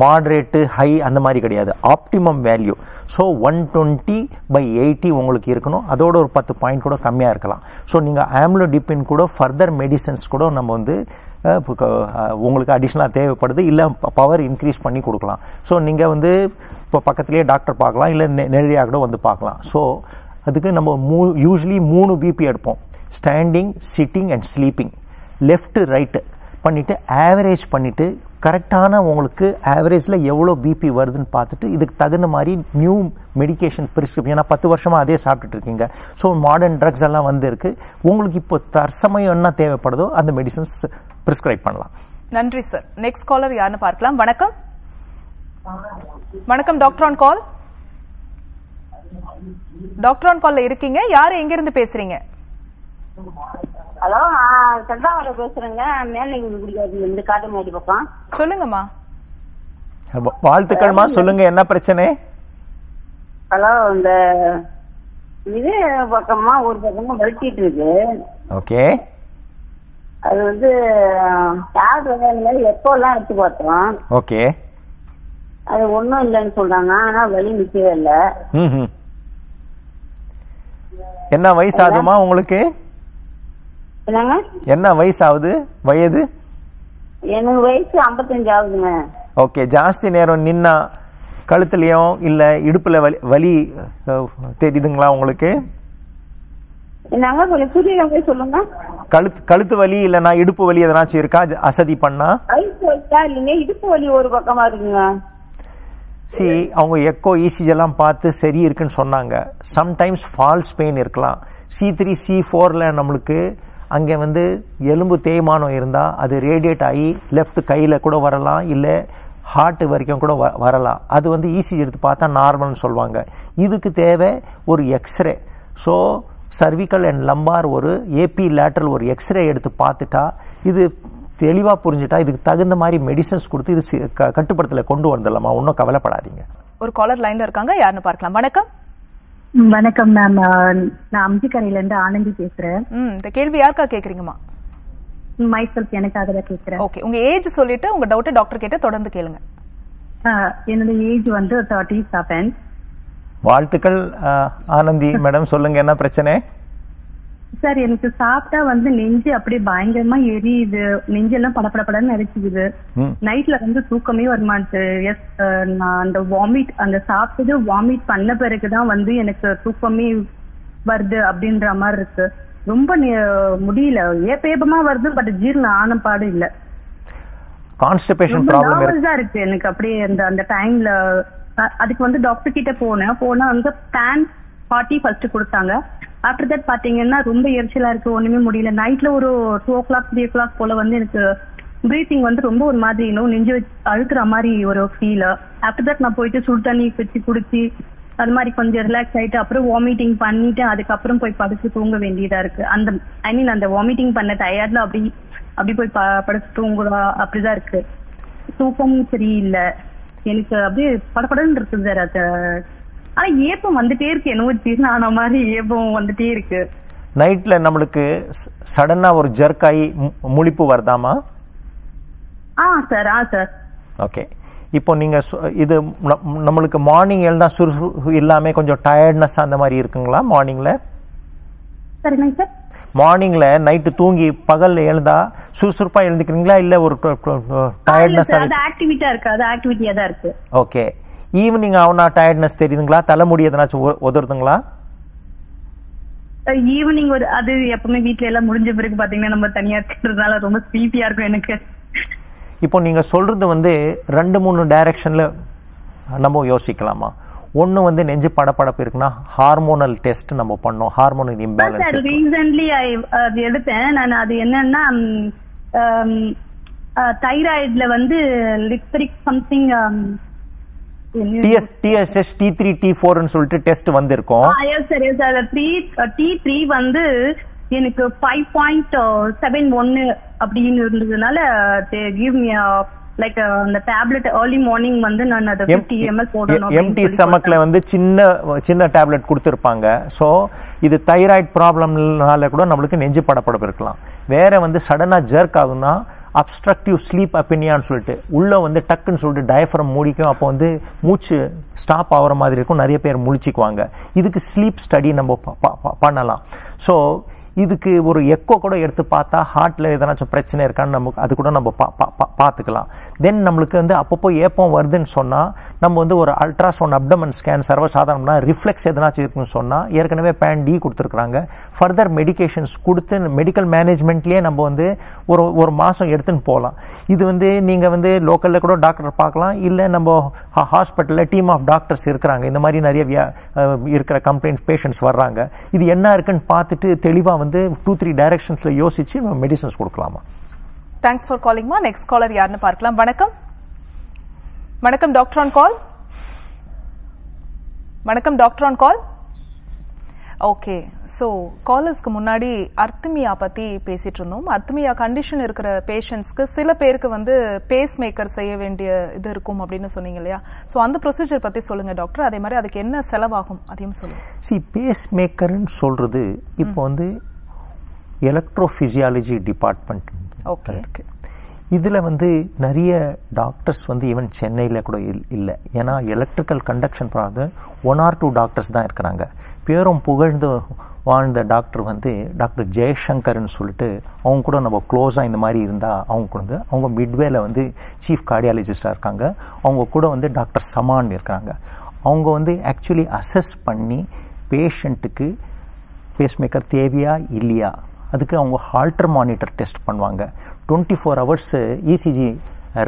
மாட்ரேட்டு ஹை அந்த மாதிரி கிடையாது, optimum value. So one twenty by eighty உங்களுக்கு இருக்கணும். அதோட ஒரு பத்து பாயிண்ட் கூட கம்மியாக இருக்கலாம். ஸோ நீங்கள் ஆம்லோடிப்பின் கூட ஃபர்தர் மெடிசன்ஸ் கூட நம்ம வந்து உங்களுக்கு அடிஷ்னலாக தேவைப்படுது, இல்லை பவர் இன்க்ரீஸ் பண்ணி கொடுக்கலாம். ஸோ நீங்கள் வந்து இப்போ பக்கத்துலேயே டாக்டர் பார்க்கலாம், இல்லை நேரடியாக கூட வந்து பார்க்கலாம். ஸோ அதுக்கு நம்ம மூ யூஸ்வலி மூணு பிபி எடுப்போம், standing, sitting and sleeping. left to right பண்ணிட்டு average பண்ணிட்டு கரெக்ட்டான உங்களுக்கு அவரேஜ்ல எவ்வளவு பிபி வருதுன்னு பார்த்துட்டு இதுக்கு தகுந்த மாதிரி நியூ மெடிகேஷன் பிரிஸ்கிரிப்ஷன் ஏனா பத்து வருஷமா அதே சாப்பிட்டுட்டு இருக்கீங்க சோ மாடர்ன் ட்ரக்ஸ் எல்லாம் வந்திருக்கு உங்களுக்கு இப்போ தற்சமயம் என்ன தேவைப்படுதோ அந்த மெடிசன்ஸ் பிரிஸ்கிரைப் பண்ணலாம் நன்றி சார் நெக்ஸ்ட் காலர் யாரன்னு பார்க்கலாம் வணக்கம் வணக்கம் doctor on call doctor on கால்ல இருக்கீங்க யார் எங்க இருந்து பேசுறீங்க Hello, I am going to talk to you. Tell me. Tell me. Tell me. Hello, I am going to talk Okay. I am going to talk to you. Okay. I am going to talk to you. என்ன வயசாவது வயது எனக்கு வயசு ஐம்பத்தி ஐந்து ஆகுதுங்க okay ಜಾಸ್ತಿ நேரம் நின்னா கழுத்தலயோ இல்ல இடுப்புல வலி தெரியுதுங்களா உங்களுக்கு என்னங்க கொஞ்சம் புரியல போய் சொல்லுங்க கழுத்து கழுத்து வலி இல்லனா இடுப்பு வலி எதனாச்சும் இருக்கா அசதி பண்ணா ஐசோட்டா இல்லங்க இடுப்பு வலி ஒரு பக்கமா இருக்குங்க see அவங்க எக்கோ ஈசிஜி எல்லாம் பார்த்து சரி இருக்குன்னு சொன்னாங்க sometimes false pain இருக்கலாம் C three C four ல நமக்கு அங்க வந்து எலும்பு தேய்மானம் இருந்தா அது ரேடியேட் ஆகி லெஃப்ட் கையில கூட வரலாம் இல்ல ஹார்ட் வரைக்கும் கூட வரலாம் அது வந்து ஈஸி எடுத்து பார்த்தா நார்மல்னு சொல்வாங்க இதுக்கு தேவை ஒரு x ray so cervical and lumbar ஒரு ஏபி lateral ஒரு எக்ஸ்ரே எடுத்து பார்த்துட்டா இது தெளிவா புரிஞ்சிட்டா இதுக்கு தகுந்த மாதிரி மெடிசன்ஸ் கொடுத்து இது கட்டுப்படுத்தல கொண்டு வந்துடலாமா ஒண்ணு கவலைப்படாதீங்க ஒரு காலர் லைன்ல இருக்காங்க யாரன்னு பார்க்கலாம் வணக்கம் வணக்கம் மேம் நான் அம்ஜிகரையில இருந்து ஆனந்தி பேசுறேன் ம் இந்த கேள்வி யார்கா கேக்குறீங்கமா மைசெல்ஃப் எனக்காக தான் கேக்குறேன் ஓகே உங்க ஏஜ் சொல்லிட்டு உங்க டவுட் டாக்டர் கிட்ட தொடர்ந்து கேளுங்க என்னோட ஏஜ் வந்து thirty-seven வாழ்த்துக்கள் ஆனந்தி மேடம் சொல்லுங்க என்ன பிரச்சனை சார் எனக்கு சாப்பிட்டா வந்து நெஞ்சு அப்படியே பயங்கரமா எரியுது நெஞ்செல்லாம் படபடபடன்னு எரிச்சுது நைட்ல வந்து தூக்கமே வர மாட்டேங்குது நான் அந்த வாமிட் அந்த சாப்பிட்டது வாமிட் பண்ண பிறகு தான் வந்து எனக்கு தூக்கமே வருது அப்படின்ற மாதிரி இருக்கு ரொம்ப முடியல ஏப்பேபமா வருது பட் ஜீரணம் ஆன பாடு இல்ல கான்ஸ்டிபேஷன் ப்ராப்ளம் இருக்கு எனக்கு அப்படியே அந்த அந்த டைம்ல அதுக்கு வந்து டாக்டர் கிட்ட போனேன் போனா வந்து பேன் பார்ட்டி ஃபர்ஸ்ட் கொடுத்தாங்க After that, பாத்தீங்கன்னா ரொம்ப எரிச்சலா இருக்கு ஒண்ணுமே முடியல நைட்ல ஒரு two o'clock three o'clock போல வந்து எனக்கு பிரீத்திங் வந்து ரொம்ப ஒரு மாதிரி நெஞ்சு அழுத்துற மாதிரி ஒரு ஃபீல் ஆஃப்டர் தட் நான் போயிட்டு சுடு தண்ணி வச்சு குடிச்சு அது மாதிரி கொஞ்சம் ரிலாக்ஸ் ஆயிட்டு அப்புறம் வாமிட்டிங் பண்ணிட்டு அதுக்கப்புறம் போய் படுத்து தூங்க வேண்டியதா இருக்கு அந்த ஐ மீன் அந்த வாமிட்டிங் பண்ண டயர்ட்ல அப்படி அப்படி போய் படுத்து தூங்குறா அப்படிதான் இருக்கு தூக்கம் சரியில்ல எனக்கு அப்படியே படபடன்னு இருக்குது சார் அது ஆனா ஏப்பம் வந்துட்டே இருக்கு என்னவோ தெரியும் ஆன மாதிரி ஏப்பம் வந்துட்டே இருக்கு நைட்ல நமக்கு சடனா ஒரு ஜர்க் ஆயி முழிப்பு வரதாமா ஆ சார் ஆ சார் ஓகே இப்போ நீங்க இது நமக்கு மார்னிங் எழுந்தா சுறுசுறு இல்லாம கொஞ்சம் டயர்ட்னஸ் அந்த மாதிரி இருக்குங்களா மார்னிங்ல சரி நான் சார் மார்னிங்ல நைட் தூங்கி பகல்ல எழுந்தா சுறுசுறுப்பா எழுந்திருக்கீங்களா இல்ல ஒரு டயர்ட்னஸ் அது ஆக்டிவிட்டியா இருக்கு அது ஆக்டிவிட்டியா தான் இருக்கு ஓகே ஈவினிங் ஆனா டயர்ட்னஸ் தெரியுதுங்களா தலைமுடி எதனாச்சும் உதருதுங்களா ஈவினிங் ஒரு அது எப்பவுமே வீட்ல எல்லாம் முடிஞ்ச பிறகு பாத்தீங்கன்னா நம்ம தனியா இருக்கிறதுனால ரொம்ப ஸ்லீப்பியா இருக்கும் எனக்கு இப்போ நீங்க சொல்றது வந்து ரெண்டு மூணு டைரக்ஷன்ல நம்ம யோசிக்கலாமா ஒண்ணு வந்து நெஞ்சு படபடப்பு இருக்குன்னா ஹார்மோனல் டெஸ்ட் நம்ம பண்ணோம் ஹார்மோனல் இம்பேலன்ஸ் ரீசன்ட்லி அது எடுத்தேன் நான் அது என்னன்னா தைராய்டுல வந்து லிப்ரிக் something T S H T three T four னு சொல்லிட்டு டெஸ்ட் வந்திருக்கும் ஆயா சரி சார் T three வந்து எனக்கு five point seven one அப்படினு இருந்ததனால they give me a, like a, the tablet early morning வந்து நான் அத fifty M L போடணும் எம்டி ஸ்டமக்ல வந்து சின்ன சின்ன tablet கொடுத்திருப்பாங்க சோ இது தைராய்டு ப்ராப்ளம்னால கூட நமக்கு நெஞ்சு படபடப்பு இருக்கலாம் வேற வந்து சடனா ஜர்க் ஆகுனா obstructive sleep apnea னு சொல்லிட்டு உள்ள வந்து டக்குன்னு சொல்லிட்டு டயப்ரம் மூடிக்கும் அப்போ வந்து மூச்சு ஸ்டாப் ஆகுற மாதிரி இருக்கும் நிறைய பேர் முழிச்சுக்குவாங்க இதுக்கு ஸ்லீப் ஸ்டடி நம்ம பண்ணலாம் ஸோ இதுக்கு ஒரு எக்கோ கூட எடுத்து பார்த்தா ஹார்ட்ல ஏதாச்சும் பிரச்சனை இருக்கான்னு நமக்கு அது கூட நம்ம பார்த்துக்கலாம். தென் நம்மளுக்கு வந்து அப்பப்போ ஏப்பம் வருதுன்னு சொன்னால் நம்ம வந்து ஒரு அல்ட்ராசவுண்ட் அப்டமன் ஸ்கேன் சர்வசாதாரணம்னா ரிஃப்ளெக்ஸ் எதனாச்சும் இருக்குன்னு சொன்னால் ஏற்கனவே பேன் டி கொடுத்துருக்குறாங்க. ஃபர்தர் மெடிகேஷன்ஸ் கொடுத்து மெடிக்கல் மேனேஜ்மெண்ட்லேயே நம்ம வந்து ஒரு ஒரு மாதம் எடுத்துன்னு போகலாம். இது வந்து நீங்கள் வந்து லோக்கலில் கூட டாக்டர் பார்க்கலாம், இல்லை நம்ம ஹாஸ்பிட்டலில் டீம் ஆஃப் டாக்டர்ஸ் இருக்கிறாங்க. இந்த மாதிரி நிறைய இருக்கிற கம்ப்ளைண்ட் பேஷண்ட்ஸ் வர்றாங்க, இது என்ன இருக்குன்னு பார்த்துட்டு தெளிவாக வந்து டூ த்ரீ டைரக்ஷன்ஸில் யோசிச்சு மெடிசன்ஸ் கொடுக்கலாமா? தேங்க்ஸ் ஃபார் காலிங்மா. நெக்ஸ்ட் காலர் யாருன்னு பார்க்கலாம். வணக்கம். வணக்கம் டாக்டர் ஆன் கால். வணக்கம் doctor on call. Okay, so காலர்ஸ்க்கு முன்னாடி அர்த்மியா பற்றி பேசிகிட்டு இருந்தோம். அர்த்மியா கண்டிஷன் இருக்கிற பேஷண்ட்ஸ்க்கு சில பேருக்கு வந்து பேஸ் மேக்கர் செய்ய வேண்டிய இது இருக்கும் அப்படின்னு சொன்னீங்க இல்லையா? ஸோ அந்த ப்ரொசீஜர் பற்றி சொல்லுங்கள் டாக்டர். அதே மாதிரி அதுக்கு என்ன செலவாகும் அதையும் சொல்லுங்கள். சி பேஸ் மேக்கர்ன்னு சொல்கிறது இப்போ வந்து எலக்ட்ரோஃபிசியாலஜி டிபார்ட்மெண்ட் ஓகே இருக்குது. இதில் வந்து நிறைய டாக்டர்ஸ் வந்து ஈவன் சென்னையில் கூட இல்லை, ஏன்னா எலக்ட்ரிக்கல் கண்டக்ஷன் பார்த்து ஒன் ஆர் டூ டாக்டர்ஸ் தான் இருக்கிறாங்க. பேரும் புகழ்ந்து வாழ்ந்த டாக்டர் வந்து டாக்டர் ஜெயசங்கர்ன்னு சொல்லிட்டு அவங்க கூட நம்ம க்ளோஸாக இந்த மாதிரி இருந்தால் அவங்க கூட வந்து அவங்க மிட்வேல வந்து சீஃப் கார்டியாலஜிஸ்டாக இருக்காங்க. அவங்க கூட வந்து டாக்டர் சமான் இருக்கிறாங்க. அவங்க வந்து ஆக்சுவலி அசஸ் பண்ணி பேஷண்ட்டுக்கு பேஸ்மேக்கர் தேவையா இல்லையா அதுக்கு அவங்க ஹால்டர் மானிட்டர் டெஸ்ட் பண்ணுவாங்க. டுவெண்ட்டி ஃபோர் ஹவர்ஸு இசிஜி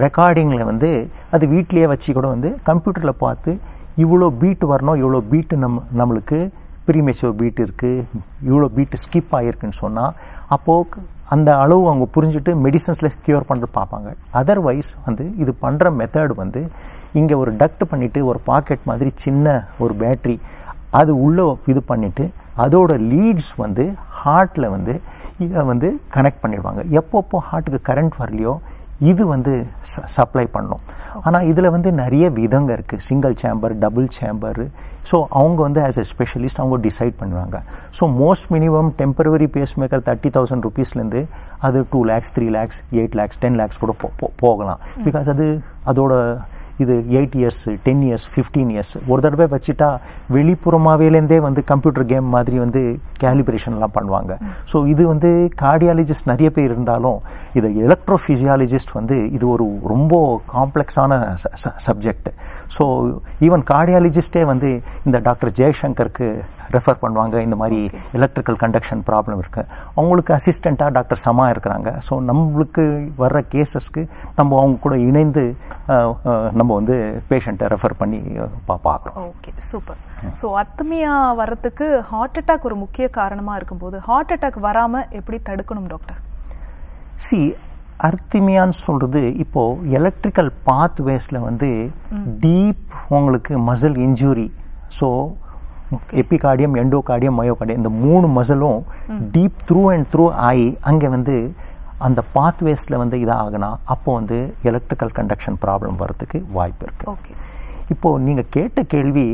ரெக்கார்டிங்கில் வந்து அது வீட்லேயே வச்சு கூட வந்து கம்ப்யூட்டரில் பார்த்து இவ்வளோ பீட்டு வரணும், இவ்வளோ பீட்டு நம் நம்மளுக்கு ப்ரீமெச்சூர் பீட் இருக்குது, இவ்வளோ பீட்டு ஸ்கிப் ஆகிருக்குன்னு சொன்னால் அப்போது அந்த அளவு அவங்க புரிஞ்சுட்டு மெடிசன்ஸில் க்யூர் பண்ணுறது பார்ப்பாங்க. அதர்வைஸ் வந்து இது பண்ணுற மெத்தடு வந்து இங்கே ஒரு டக்ட் பண்ணிவிட்டு ஒரு பாக்கெட் மாதிரி சின்ன ஒரு பேட்ரி அது உள்ளே இது பண்ணிவிட்டு அதோட லீட்ஸ் வந்து ஹார்ட்டில் வந்து இதை வந்து கனெக்ட் பண்ணிடுவாங்க. எப்போப்போ ஹார்ட்டுக்கு கரண்ட் வரலையோ இது வந்து ச சப்ளை பண்ணும். ஆனால் இதில் வந்து நிறைய விதங்க இருக்குது, single chamber, double chamber. So அவங்க வந்து ஆஸ் எ ஸ்பெஷலிஸ்ட் அவங்க டிசைட் பண்ணுவாங்க. So most minimum temporary pacemaker thirty thousand ருபீஸ்லேருந்து அது two lakhs three lakhs eight lakhs ten lakhs கூட போகலாம். பிகாஸ் அது அதோட இது eight years ten years fifteen years ஒரு தடவை வச்சுட்டா வெளிப்புறமாவேலேருந்தே வந்து கம்ப்யூட்டர் கேம் மாதிரி வந்து கேலிபிரேஷன்லாம் பண்ணுவாங்க. ஸோ இது வந்து கார்டியாலஜிஸ்ட் நிறைய பேர் இருந்தாலும் இது எலக்ட்ரோஃபிசியாலஜிஸ்ட் வந்து இது ஒரு ரொம்ப காம்ப்ளெக்ஸான சப்ஜெக்ட். ஸோ ஈவன் கார்டியாலஜிஸ்டே வந்து இந்த டாக்டர் ஜெயசங்கருக்கு ரெஃபர் பண்ணுவாங்க. இந்த மாதிரி எலக்ட்ரிக்கல் கண்டக்ஷன் ப்ராப்ளம் இருக்குது, அவங்களுக்கு அசிஸ்டண்ட்டாக டாக்டர் சமா இருக்கிறாங்க. ஸோ நம்மளுக்கு வர்ற கேசஸ்க்கு நம்ம அவங்க கூட இணைந்து நம்ம வந்து பேஷண்ட்டை ரெஃபர் பண்ணி பார்க்குறோம். Okay super. ஸோ அர்த்மியா வரத்துக்கு ஹார்ட் அட்டாக் ஒரு முக்கிய காரணமாக இருக்கும்போது ஹார்ட் அட்டாக் வராமல் எப்படி தடுக்கணும் டாக்டர்? சி அர்த்திமியான்னு சொல்கிறது இப்போது எலக்ட்ரிக்கல் பாத்வேஸில் வந்து டீப் உங்களுக்கு muscle injury. So epicardium, endocardium, myocardium இந்த மூணு மசிலும் டீப் த்ரூ அண்ட் த்ரூ ஆகி அங்கே வந்து அந்த பாத்வேஸில் வந்து இதாகனா அப்போ வந்து எலக்ட்ரிக்கல் கண்டக்ஷன் ப்ராப்ளம் வரதுக்கு வாய்ப்பு இருக்குது. ஓகே, இப்போது நீங்கள் கேட்ட கேள்வி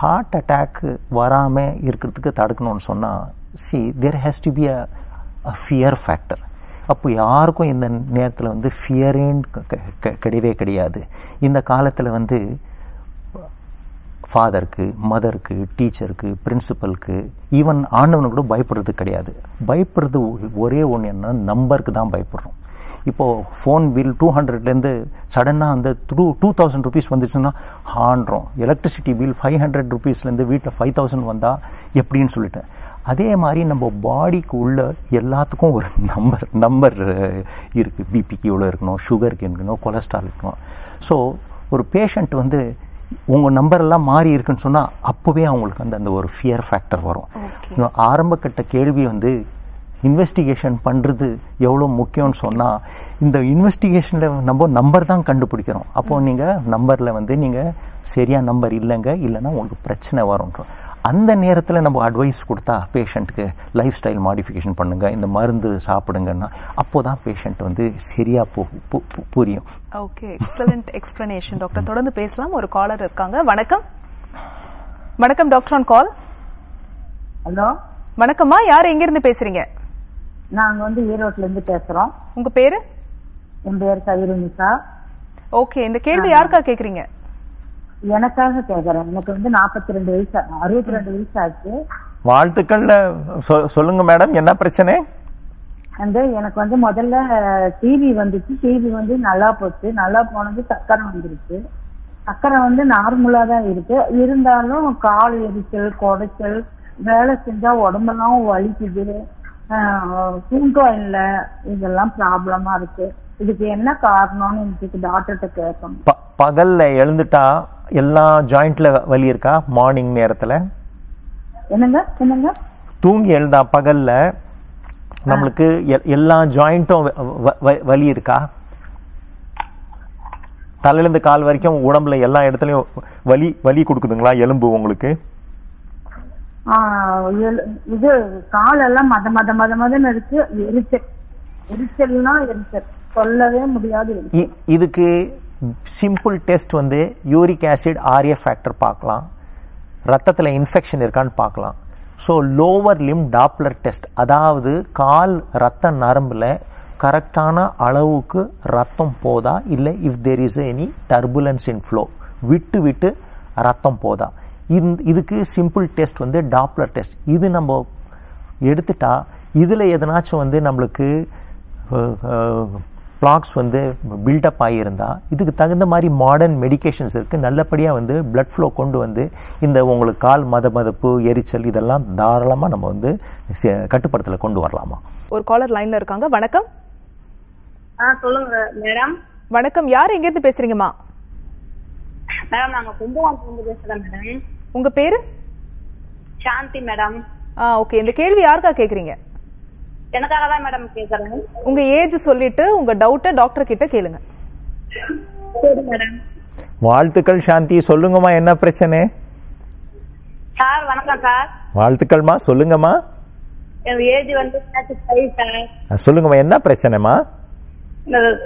ஹார்ட் அட்டாக்கு வராமல் இருக்கிறதுக்கு தடுக்கணும்னு சொன்னால் see there has to be a fear factor. அப்போ யாருக்கும் இந்த நேரத்தில் வந்து ஃபியரேன்னு கிடையவே கிடையாது. இந்த காலத்தில் வந்து ஃபாதருக்கு, மதருக்கு, டீச்சருக்கு, பிரின்சிபலுக்கு, ஈவன் ஆண்டவனுக்கு கூட பயப்படுறது கிடையாது. பயப்படுறது ஒரே ஒன்று என்னன்னா நம்பருக்கு தான் பயப்படுறோம். இப்போது ஃபோன் பில் டூ ஹண்ட்ரட்லேருந்து சடனாக அந்த டூ டூ தௌசண்ட் ருபீஸ் வந்துச்சுன்னா ஆண்டுறோம். எலக்ட்ரிசிட்டி பில் ஃபைவ் ஹண்ட்ரட் ருபீஸ்லேருந்து வீட்டில் ஃபைவ் தௌசண்ட் வந்தால் எப்படின்னு சொல்லிட்டேன். அதே மாதிரி நம்ம பாடிக்கு உள்ள எல்லாத்துக்கும் ஒரு நம்பர் நம்பர் இருக்குது. பிபிக்கு இவ்வளோ இருக்கணும், சுகருக்கு இருக்கணும், கொலஸ்ட்ரால் இருக்கணும். ஸோ ஒரு பேஷண்ட் வந்து உங்கள் நம்பரெல்லாம் மாறி இருக்குன்னு சொன்னால் அப்போவே அவங்களுக்கு வந்து அந்த ஒரு ஃபியர் ஃபேக்டர் வரும். ஆரம்பக்கட்ட கேள்வி வந்து இன்வெஸ்டிகேஷன் பண்ணுறது எவ்வளோ முக்கியம்னு சொன்னால் இந்த இன்வெஸ்டிகேஷனில் நம்ம நம்பர் தான் கண்டுபிடிக்கிறோம். அப்போது நீங்கள் நம்பரில் வந்து நீங்கள் சரியாக நம்பர் இல்லைங்க, இல்லைன்னா உங்களுக்கு பிரச்சனை வரும்ன்றோம். அந்த நேரத்தில் நம்ம அட்வைஸ் கொடுத்தா பேஷண்ட்டுக்கு லைஃப் ஸ்டைல் மாடிஃபிகேஷன் பண்ணுங்கள், இந்த மருந்து சாப்பிடுங்கன்னா அப்போ தான் பேஷண்ட் வந்து சரியாக போ புரியும். Okay, excellent explanation doctor. தொடர்ந்து பேசலாம். ஒரு காலர் இருக்காங்க. வணக்கம். வணக்கம் டாக்டர் ஆன் கால். ஹலோ வணக்கம்மா. யார் எங்கேருந்து பேசுகிறீங்க? நாங்கள் வந்து ஈரோட்லேருந்து பேசுகிறோம். உங்கள் பேர்? என் பேர் கவிரணிசா. ஓகே, இந்த கேள்வி யாருக்கா கேட்குறீங்க? எனக்காக கேட்கறேன். எனக்கு வந்து நாற்பத்தி ரெண்டு வயசு அறுபத்தி ரெண்டு வயசு ஆச்சு. வாழ்த்துக்கள் சொல்லுங்க மேடம், என்ன பிரச்சனை? அந்த எனக்கு வந்து முதல்ல டிவி வந்துச்சு, டிவி வந்து நல்லா போச்சு, நல்லா போனது சக்கரை வந்துருச்சு, சக்கரை வந்து நார்மலா தான் இருக்கு, இருந்தாலும் கால் எரிச்சல், குடைச்சல், வேலை செஞ்சா உடம்பெல்லாம் வலிக்குது, தூக்கம் இல்லை, இதெல்லாம் ப்ராப்ளமா இருக்கு. இதுக்கு என்ன காரணம்னு எனக்கு டாக்டர்கிட்ட கேட்கணும். பகல்ல எழுந்துட்டா எல்லா ஜாயிண்ட்ல வலி இருக்கா? மார்னிங் நேரத்துல என்னங்க என்னங்க தூங்கி எழுந்தா பகல்ல நம்மளுக்கு எல்லா ஜாயிண்ட்டும் வலி இருக்கா? தலையிலிருந்து கால் வரைக்கும் உடம்புல எல்லா இடத்துலயும் வலி வலி கொடுக்குதுங்களா? எலும்பு உங்களுக்கு இது காலெல்லாம் மத மத மத மதன்னு இருக்கு, எரிச்சல் எரிச்சல்னா எரிச்சல் சொல்லவே முடியாது. இதுக்கு சிம்பிள் டெஸ்ட் வந்து யூரிக் ஆசிட் ஆர்ஏ ஃபேக்டர் பார்க்கலாம், ரத்தத்தில் இன்ஃபெக்ஷன் இருக்கான்னு பார்க்கலாம். So lower limb Doppler test, அதாவது கால் ரத்த நரம்பில் கரெக்டான அளவுக்கு ரத்தம் போதா இல்லை, if there is any turbulence in flow, விட்டு விட்டு ரத்தம் போதா. இந் இதுக்கு சிம்பிள் டெஸ்ட் வந்து டாப்லர் டெஸ்ட். இது நம்ம எடுத்துட்டா இதில் எதனாச்சும் வந்து நம்மளுக்கு பிளாக்ஸ் வந்து பில்டப் ஆகியிருந்தால் இதுக்கு தகுந்த மாதிரி மாடர்ன் மெடிக்கேஷன்ஸ் இருக்குது, நல்லபடியாக வந்து பிளட் ஃப்ளோ கொண்டு வந்து இந்த உங்களுக்கு கால் மத மதப்பு, எரிச்சல் இதெல்லாம் தாராளமாக நம்ம வந்து கட்டுப்படுத்தல கொண்டு வரலாமா? ஒரு காலர் லைனில் இருக்காங்க. வணக்கம். ஆ சொல்லுங்க மேடம். வணக்கம், யார் எங்கேருந்து பேசுறீங்கம்மா? மேடம் நாங்கள் கும்பகோணத்துலேருந்து பேசுகிறேன் மேடம். உங்கள் பேர்? சாந்தி மேடம். ஆ ஓகே, இந்த கேள்வி யாருக்கா கேட்குறீங்க? எனக்காக தான் மேடம் கேக்குறேன். உங்க ஏஜ் சொல்லிட்டு உங்க டவுட் டாக்டர் கிட்ட கேளுங்க. சரி மேடம். வாழ்த்துக்கள் சாந்தி, சொல்லுங்கம்மா என்ன பிரச்சனை? சார் வணக்கம் சார். வாழ்த்துக்கள்மா, சொல்லுங்கம்மா. என் ஏஜ் வந்து இருபத்தி ஐந்து சார். சொல்லுங்கம்மா என்ன பிரச்சனைமா?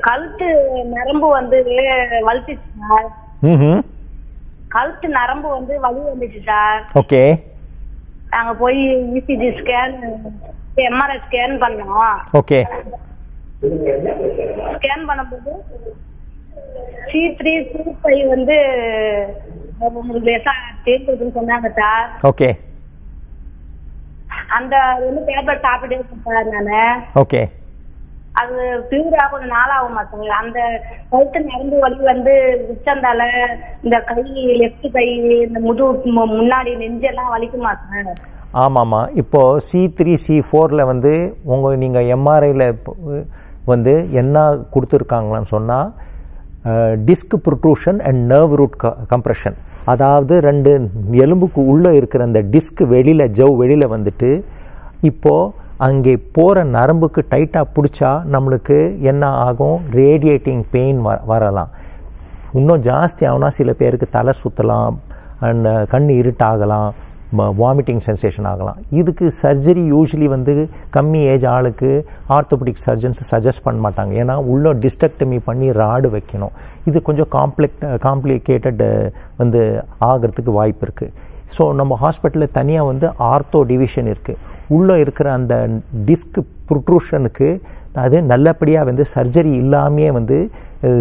கழுத்து நரம்பு வந்து வலிச்சிச்சு சார். ம்ம். கழுத்து நரம்பு வந்து வலி வந்துச்சு சார். ஓகே. நாங்க போய் இசிஜி ஸ்கேன் எம்ஆர்ஐ ஸ்கேன் பண்ணோம். ஓகே. ஸ்கேன் பண்ணும்போது சி த்ரீ சி ஃபைவ் வந்து ஒரு லேசா தேய்க்குதுன்னு சொன்னாங்க சார். ஓகே. அந்த ரெண்டு டேப்லெட் சாப்பிட்டேன் சார் நானு. ஓகே. அது பியூரா கொஞ்சம் நாளாகும் மாட்டாங்க. அந்த கழுத்து நரம்பு வலி வந்து உச்சந்தால இந்த கை, லெஃப்ட் கை, இந்த முதுகு முன்னாடி நெஞ்செல்லாம் வலிக்குமா சார்? ஆமாம்மா. இப்போது சி த்ரீ சி ஃபோரில் வந்து உங்கள் நீங்கள் எம்ஆர்ஐயில் வந்து என்ன கொடுத்துருக்காங்களான்னு சொன்னால் disc protrusion and nerve root க கம்ப்ரெஷன் அதாவது ரெண்டு எலும்புக்கு உள்ளே இருக்கிற அந்த டிஸ்க் வெளியில், ஜவ் வெளியில் வந்துட்டு இப்போது அங்கே போகிற நரம்புக்கு டைட்டாக பிடிச்சா நம்மளுக்கு என்ன ஆகும்? ரேடியேட்டிங் பெயின் வ வரலாம் இன்னும் ஜாஸ்தி ஆகுனா சில பேருக்கு தலை சுற்றலாம், அண்ட் கண் இருட்டாகலாம், வாமிட்டிங் சென்சேஷன் ஆகலாம். இதுக்கு சர்ஜரி யூஸ்வலி வந்து கம்மி ஏஜ் ஆளுக்கு ஆர்த்தோபெடிக் சர்ஜன்ஸ் சஜஸ்ட் பண்ண மாட்டாங்க, ஏன்னா உள்ளே டிஸ்டெக்டமி பண்ணி ராடு வைக்கணும். இது கொஞ்சம் காம்ப்ளெக்ட் காம்ப்ளிகேட்டட் வந்து ஆகிறதுக்கு வாய்ப்பு இருக்குது. ஸோ நம்ம ஹாஸ்பிட்டலில் தனியாக வந்து ஆர்த்தோ டிவிஷன் இருக்குது, உள்ளே இருக்கிற அந்த டிஸ்க் ப்ரொட்ரூஷனுக்கு அது நல்லபடியாக வந்து சர்ஜரி இல்லாமையே வந்து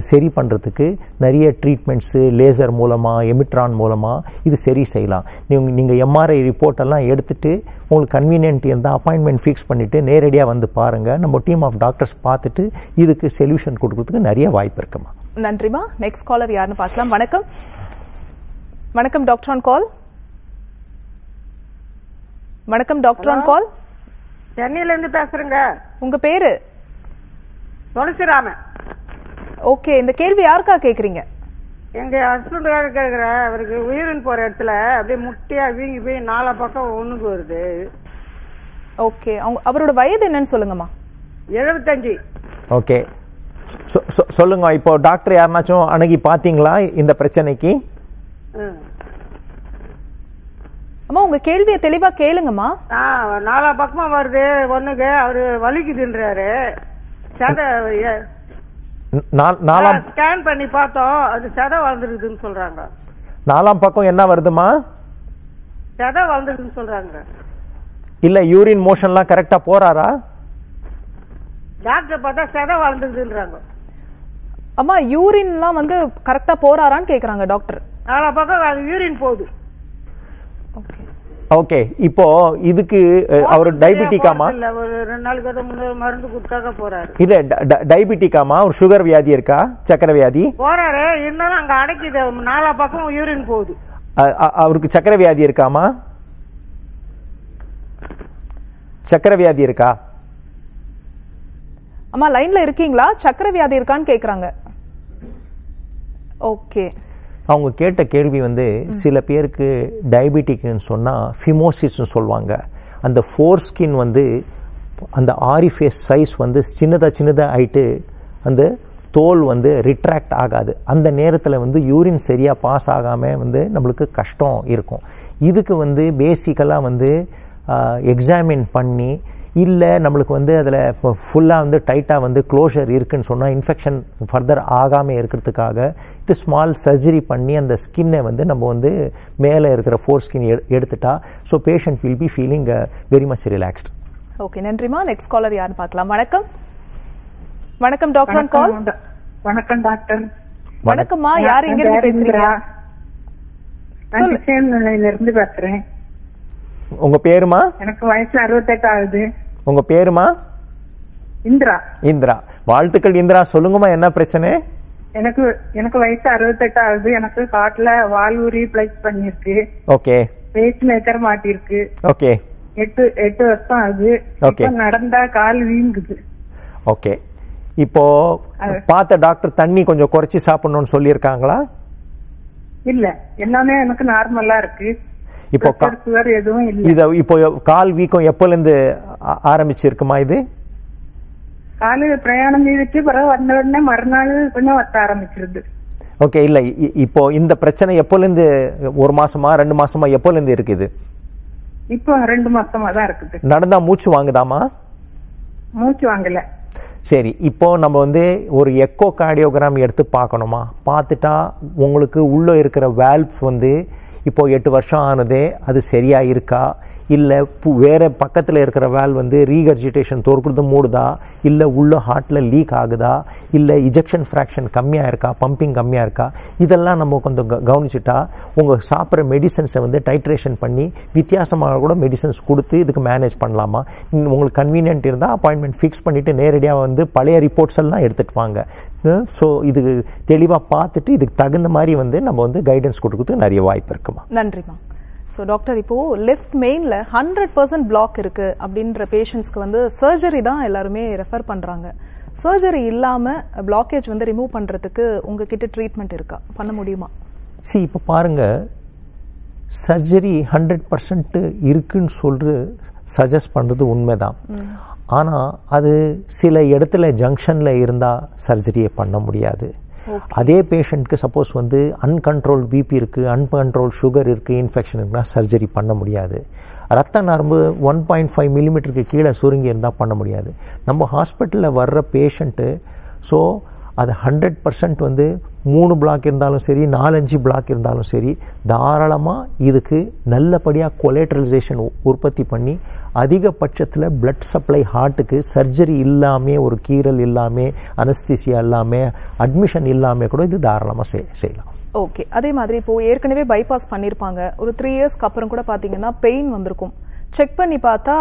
சரி பண்ணுறதுக்கு நிறைய ட்ரீட்மெண்ட்ஸு லேசர் மூலமாக, எமிட்ரான் மூலமாக இது சரி செய்யலாம். நீங்கள் நீங்கள் எம்ஆர்ஐ ரிப்போர்ட்டெல்லாம் எடுத்துகிட்டு உங்களுக்கு கன்வீனியன்ட் இருந்தால் அப்பாயின்மெண்ட் ஃபிக்ஸ் பண்ணிவிட்டு நேரடியாக வந்து பாருங்கள். நம்ம டீம் ஆஃப் டாக்டர்ஸ் பார்த்துட்டு இதுக்கு சொல்யூஷன் கொடுக்குறதுக்கு நிறைய வாய்ப்பு இருக்குமா. நன்றிம்மா. நெக்ஸ்ட் காலர் யாருன்னு பார்க்கலாம். வணக்கம். வணக்கம் டாக்டர் ஆன் கால். வணக்கம் டாக்டர் ஆன் கால். சென்னையில இருந்து பேசுறேங்க. உங்க பேரு? துளசிராமன். ஓகே, இந்த கேள்வி யாருக்கா கேக்குறீங்க? எங்க ஹஸ்பண்ட் கேக்குற, அவருக்கு உயிரின் போற இடத்துல அப்படியே முட்டையா வீங்கி போய் நாலா பக்கம் ஒண்ணுக்கு வருது. ஓகே, அவரோட வயது என்னன்னு சொல்லுங்கம்மா. எழுபத்தஞ்சு. ஓகே சொல்லுங்க. இப்போ டாக்டர் யாருனாச்சும் அணுகி பாத்தீங்களா இந்த பிரச்சனைக்கு? அம்மா உங்க கேள்வியை தெளிவா கேளுங்கம்மா. நாலா பக்கமா வருது ஒண்ணுக்கு, அவரு வலிக்குதுன்றாரு. ஸ்கேன் பண்ணி பார்த்தோம் அது சதை வளர்ந்துருக்குதுன்னு சொல்றாங்க. நாலாம் பக்கம் என்ன வருதுமா? சதை வளர்ந்துருக்குன்னு சொல்றாங்க. இல்ல யூரின் மோஷன்லாம் கரெக்டா போறாரா? டாக்டர் பார்த்தா சதை வளர்ந்துருக்குன்றாங்க. அம்மா யூரின்லாம் வந்து கரெக்டா போறாரான்னு கேக்குறாங்க டாக்டர். நாலா பக்கம் யூரின் போகுது. Okay. Okay, now, this is our diabetic. This is diabetic or sugar vyadi, chakra vyadi. Chakra vyadi. Chakra vyadi. Amma line la irukingla chakra vyadi irkan kekranga okay avanga ketta kelvi vande sila perukku diabetic nu sonna phimosis nu solvanga and the foreskin vande and the orifice size vande chinada chinada aitu and the தோல் வந்து retract ஆகாது அந்த நேரத்துல வந்து urine சரியா pass ஆகாம வந்து நமக்கு கஷ்டம் இருக்கும் இதுக்கு வந்து பேசிக்கலா வந்து எக்ஸாமின் பண்ணி இல்ல நமக்கு வந்து ಅದல ஃபுல்லா வந்து டைட்டா வந்து க்ளோஷர் இருக்குன்னு சொன்னா இன்ஃபெக்ஷன் ஃபர்தர் ஆகாம இருக்குிறதுக்காக இது ஸ்மால் சர்ஜரி பண்ணி அந்த ஸ்கின்னை வந்து நம்ம வந்து மேலே இருக்கிற ஃபோர் ஸ்கின் எடுத்துட்டா so patient will be feeling very much relaxed okay நன்றிமா நெக்ஸ்ட் காலர் யார் பார்க்கலாம் வணக்கம் வணக்கம் டாக்டர் அன் கால் வணக்கம் டாக்டர் வணக்கம்மா யார் எங்க இருந்து பேசுறீங்க நான் சென்னையில இருந்து பேசுறேன் உங்க பேருமா எனக்கு வயசு அறுபத்தி எட்டு ஆகுது உங்க பேருமா இந்திரா இந்திரா வாழ்த்துக்கள் இந்திரா சொல்லுங்கமா என்ன பிரச்சனை எனக்கு எனக்கு வயசு அறுபத்தி எட்டு ஆகுது எனக்கு காட்ல வால்வு ரீப்ளேஸ் பண்ணிருக்கு ஓகே பேஸ் மேக்கர் மாட்டிருக்கு ஓகே எட்டு எட்டு வருஷம் ஆகுது இப்ப நடந்தா கால் வீங்குது ஓகே இப்போ பாத்த டாக்டர் தண்ணி கொஞ்சம் குறைச்சி சாப்பிடணும்னு சொல்லிருக்காங்களா இல்ல எல்லாமே எனக்கு நார்மலா இருக்கு இப்போ இது இப்போ கால் வீக்கம் எப்பல இருந்து ஆரம்பிச்சிருக்குமா இது கால் பிரயாணம் செய்துட்டு பிறகு வந்த உடனே மறுநாள் பின்ன வத்த ஆரம்பிச்சிருது ஓகே இல்ல இப்போ இந்த பிரச்சனை எப்பல இருந்து ஒரு மாசமா ரெண்டு மாசமா எப்பல இருந்து இருக்குது இப்போ ரெண்டு மாசமா தான் இருக்குது நடந்தா மூச்சு வாங்குதாமா மூச்சு வாங்கல சரி இப்போ நம்ம வந்து ஒரு எக்கோ கார்டியோகிராம் எடுத்து பார்க்கணுமா பார்த்துட்டா உங்களுக்கு உள்ள இருக்கிற வால்வ்ஸ் வந்து இப்போ எட்டு வருஷம் ஆனதே அது சரியா இருக்கா இல்ல வேற பக்கத்துல இருக்கிற வால் வந்து ரீகர்ஜிடேஷன் தோர்க்குது மூடுதா இல்ல உள்ள ஹார்ட்ல லீக் ஆகுதா இல்ல இன்ஜெக்ஷன் ஃபிராக்ஷன் கம்மியா இருக்கா பம்பிங் கம்மியா இருக்கா இதெல்லாம் நம்ம கொஞ்சம் கவனிச்சிட்டா உங்க சாப்பிற மெடிசன்ஸை வந்து டைட்ரேஷன் பண்ணி வித்தியாசமாக கூட மெடிசன்ஸ் கொடுத்து இதுக்கு மேனேஜ் பண்ணலாமா உங்களுக்கு கன்வீனியன்ட் இருந்தா அப்பாயின்ட்மென்ட் ஃபிக்ஸ் பண்ணிட்டு நேரடியா வந்து பழைய ரிப்போர்ட்ஸ் எல்லாம் எடுத்துட்டு வாங்க சோ இது தெளிவா பார்த்துட்டு இதுக்கு தகுந்த மாதிரி வந்து நம்ம வந்து கைடன்ஸ் கொடுக்கிறதுக்கு நிறைய வாய்ப்பு இருக்குமா நன்றிமா So doctor ipo left main la one hundred percent block irukku abindra patients ku vandu surgery da ellarume refer pandranga surgery illama blockage vandu remove pandradhukku unga kitta treatment iruka panna mudiyuma see ipo parunga surgery one hundred percent irukku nu solru suggest pandrathu unmai da ana adu sila edathila junction la irunda surgery panna mudiyadu அதே பேஷண்ட்க்கு suppose வந்து அன்கண்ட்ரோல் BP இருக்கு அன்கண்ட்ரோல் sugar இருக்கு infection இருக்குனா surgery பண்ண முடியாது ரத்த நரம்பு one point five மில்லிமீட்டருக்கு கீழ சுருங்கி இருந்தா பண்ண முடியாது நம்ம ஹாஸ்பிடல்ல வர்ற பேஷண்ட் சோ அது one hundred percent வந்து மூணு பிளாக் இருந்தாலும் சரி நாலஞ்சு பிளாக் இருந்தாலும் சரி தாராளமா இதுக்கு நல்லபடியா கொலேட்ரலைசேஷன் உற்பத்தி பண்ணி அதிகபட்சத்துல blood supply ஹார்ட்டுக்கு சர்ஜரி இல்லாம ஒரு கீரல் இல்லாம அனஸ்தீசியா இல்லாம அட்மிஷன் இல்லாம கூட இது தாராளமா செய்யலாம் ஓகே அதே மாதிரி இப்போ ஏற்கனவே பைபாஸ் பண்ணிருப்பாங்க ஒரு three years க்கு அப்புறம் கூட பாத்தீங்கன்னா பெயின் வந்திருக்கும் செக் பண்ணி பார்த்தா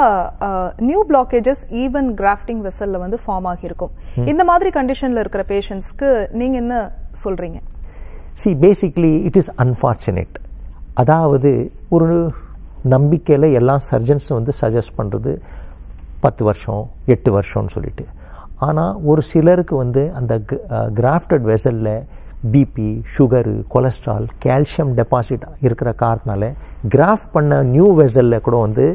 நியூ பிளாக்கேजेस ஈவன் கிராஃப்டிங் வெசல்ல வந்து ஃபார்ம் ஆகி இருக்கும் இந்த மாதிரி கண்டிஷன்ல இருக்கிற பேஷண்ட்ஸ்க்கு நீங்க என்ன சொல்றீங்க see basically it is unfortunate அதாவது ஒரு நம்பிக்கையில எல்லா சர்ஜன்ஸ் வந்து சஜஸ்ட் பண்றது பத்து வருஷம் எட்டு வருஷம்னு சொல்லிட்டு ஆனா ஒரு சிலருக்கு வந்து அந்த கிராஃப்டட் வெசல்ல BP sugar cholesterol calcium deposit இருக்கிற காரணத்தால கிராஃப்ட் பண்ண நியூ வெசல்ல கூட வந்து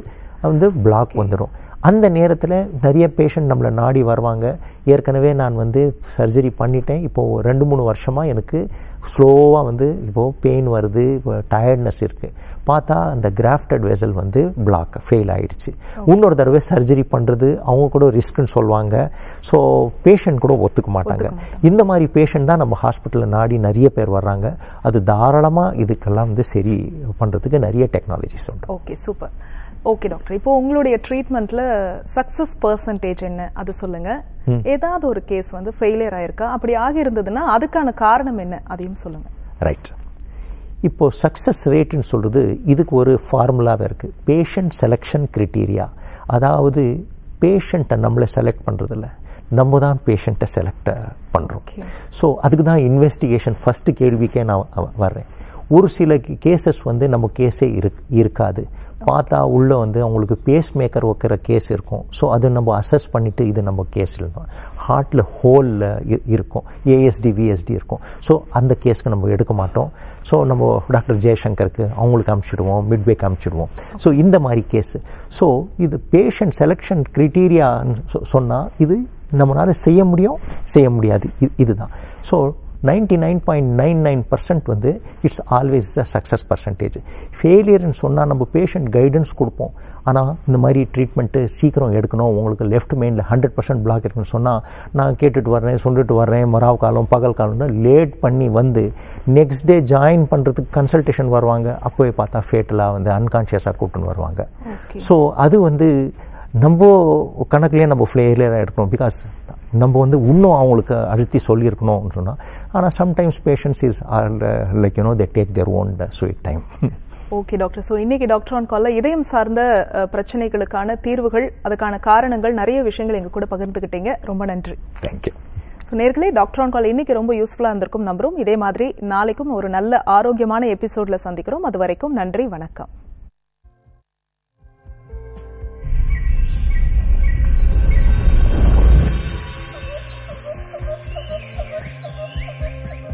வந்து பிளாக் வந்துரும் அந்த நேரத்துல நிறைய பேஷண்ட் நம்மள நாடி வருவாங்க ஏற்கனவே நான் வந்து சர்ஜரி பண்ணிட்டேன் இப்போ ரெண்டு மூணு வருஷமா எனக்கு ஸ்லோவா வந்து இப்போ பெயின் வருது டயர்ட்னஸ் இருக்கு பார்த்தா அந்த கிராஃப்டட் வெசல் வந்து பிளாக் ஃபெயில் ஆயிடுச்சு இன்னொரு தடவை சர்ஜரி பண்றது அவங்க கூட ரிஸ்க்னு சொல்வாங்க சோ பேஷண்ட் கூட ஒத்துக்க மாட்டாங்க இந்த மாதிரி பேஷண்ட் தான் நம்ம ஹாஸ்பிடல்ல நாடி நிறைய பேர் வர்றாங்க அது தாராளமா இதுக்கெல்லாம் வந்து சரி பண்றதுக்கு நிறைய டெக்னாலஜிஸ் உண்டு ஓகே சூப்பர் ஓகே டாக்டர் இப்போ உங்களுடைய ட்ரீட்மென்ட்ல சக்சஸ் பெர்சன்டேஜ் என்ன அது சொல்லுங்க ஏதாவது ஒரு கேஸ் வந்து ஃபெயிலியர் ஆயிருக்கா அப்படி ஆகி இருந்ததுன்னா அதுக்கான காரணம் என்ன அதையும் சொல்லுங்க ரைட் இப்போ சக்ஸஸ் ரேட்டுன்னு சொல்கிறது இதுக்கு ஒரு ஃபார்முலாவாக இருக்குது. பேஷண்ட் செலெக்ஷன் க்ரைட்டீரியா, அதாவது பேஷண்ட்டை நம்மளை செலக்ட் பண்ணுறதில்ல, நம்ம தான் பேஷண்ட்டை செலக்ட் பண்ணுறோம். ஸோ அதுக்கு தான் இன்வெஸ்டிகேஷன் ஃபஸ்ட்டு கேள்விக்கே நான் வர்றேன். ஒரு சில கேசஸ் வந்து நம்ம கேஸே இருக் இருக்காது பார்த்தா உள்ளே வந்து அவங்களுக்கு பேஸ் மேக்கர் வைக்கிற கேஸ் இருக்கும். ஸோ அது நம்ம அசஸ் பண்ணிவிட்டு இது நம்ம கேஸ் இருக்கும், ஹார்ட்டில் ஹோலில் இருக்கும், ஏஎஸ்டி விஎஸ்டி இருக்கும். ஸோ அந்த கேஸுக்கு நம்ம எடுக்க மாட்டோம். ஸோ நம்ம டாக்டர் ஜெயசங்கருக்கு அவங்களுக்கு அனுப்பிச்சிடுவோம், மிட்வேக்கு அனுப்பிச்சிடுவோம். ஸோ இந்த மாதிரி கேஸு. ஸோ இது பேஷண்ட் செலெக்ஷன் க்ரைட்டீரியான்னு சொன்னால் இது நம்மளால் செய்ய முடியும் செய்ய முடியாது, இதுதான். So ninety nine point nine nine percent வந்து it's always a success percentage. ஃபெயிலியர்னு சொன்னால் நம்ம பேஷண்ட் கைடன்ஸ் கொடுப்போம், ஆனால் இந்த மாதிரி ட்ரீட்மெண்ட்டு சீக்கிரம் எடுக்கணும், உங்களுக்கு லெஃப்ட் மெயினில் ஹண்ட்ரட் பர்சன்ட் பிளாக் இருக்குன்னு சொன்னால் நான் கேட்டுட்டு வர்றேன் சொல்லிட்டு வர்றேன், மறாவ் காலம் பகல் காலம்னு லேட் பண்ணி வந்து நெக்ஸ்ட் டே ஜாயின் பண்ணுறதுக்கு கன்சல்டேஷன் வருவாங்க, அப்போவே பார்த்தா ஃபேட்டலாக வந்து அன்கான்ஷியஸாக கூட்டுன்னு வருவாங்க. ஸோ அது வந்து நம்ம கணக்குலேயே நம்ம ஃபெயிலியராக எடுக்கணும், பிகாஸ் நம்ம வந்து இன்னும் அவங்களுக்கு அழுத்தி சொல்லியிருக்கணும்னு சொன்னால். ஆனால் sometimes patients is are like you know they take their own sweet time. Okay doctor, so இன்றைக்கி டாக்டர் ஆன் காலில் இதயம் சார்ந்த பிரச்சனைகளுக்கான தீர்வுகள், அதுக்கான காரணங்கள், நிறைய விஷயங்கள் எங்கள் கூட பகிர்ந்துக்கிட்டீங்க. ரொம்ப நன்றி. தேங்க்யூ. ஸோ நேர்களே, டாக்டர் ஆன் கால் இன்றைக்கி ரொம்ப யூஸ்ஃபுல்லாக இருந்திருக்கும் நம்புகிறோம். இதே மாதிரி நாளைக்கும் ஒரு நல்ல ஆரோக்கியமான எபிசோடில் சந்திக்கிறோம். அது வரைக்கும் நன்றி, வணக்கம்.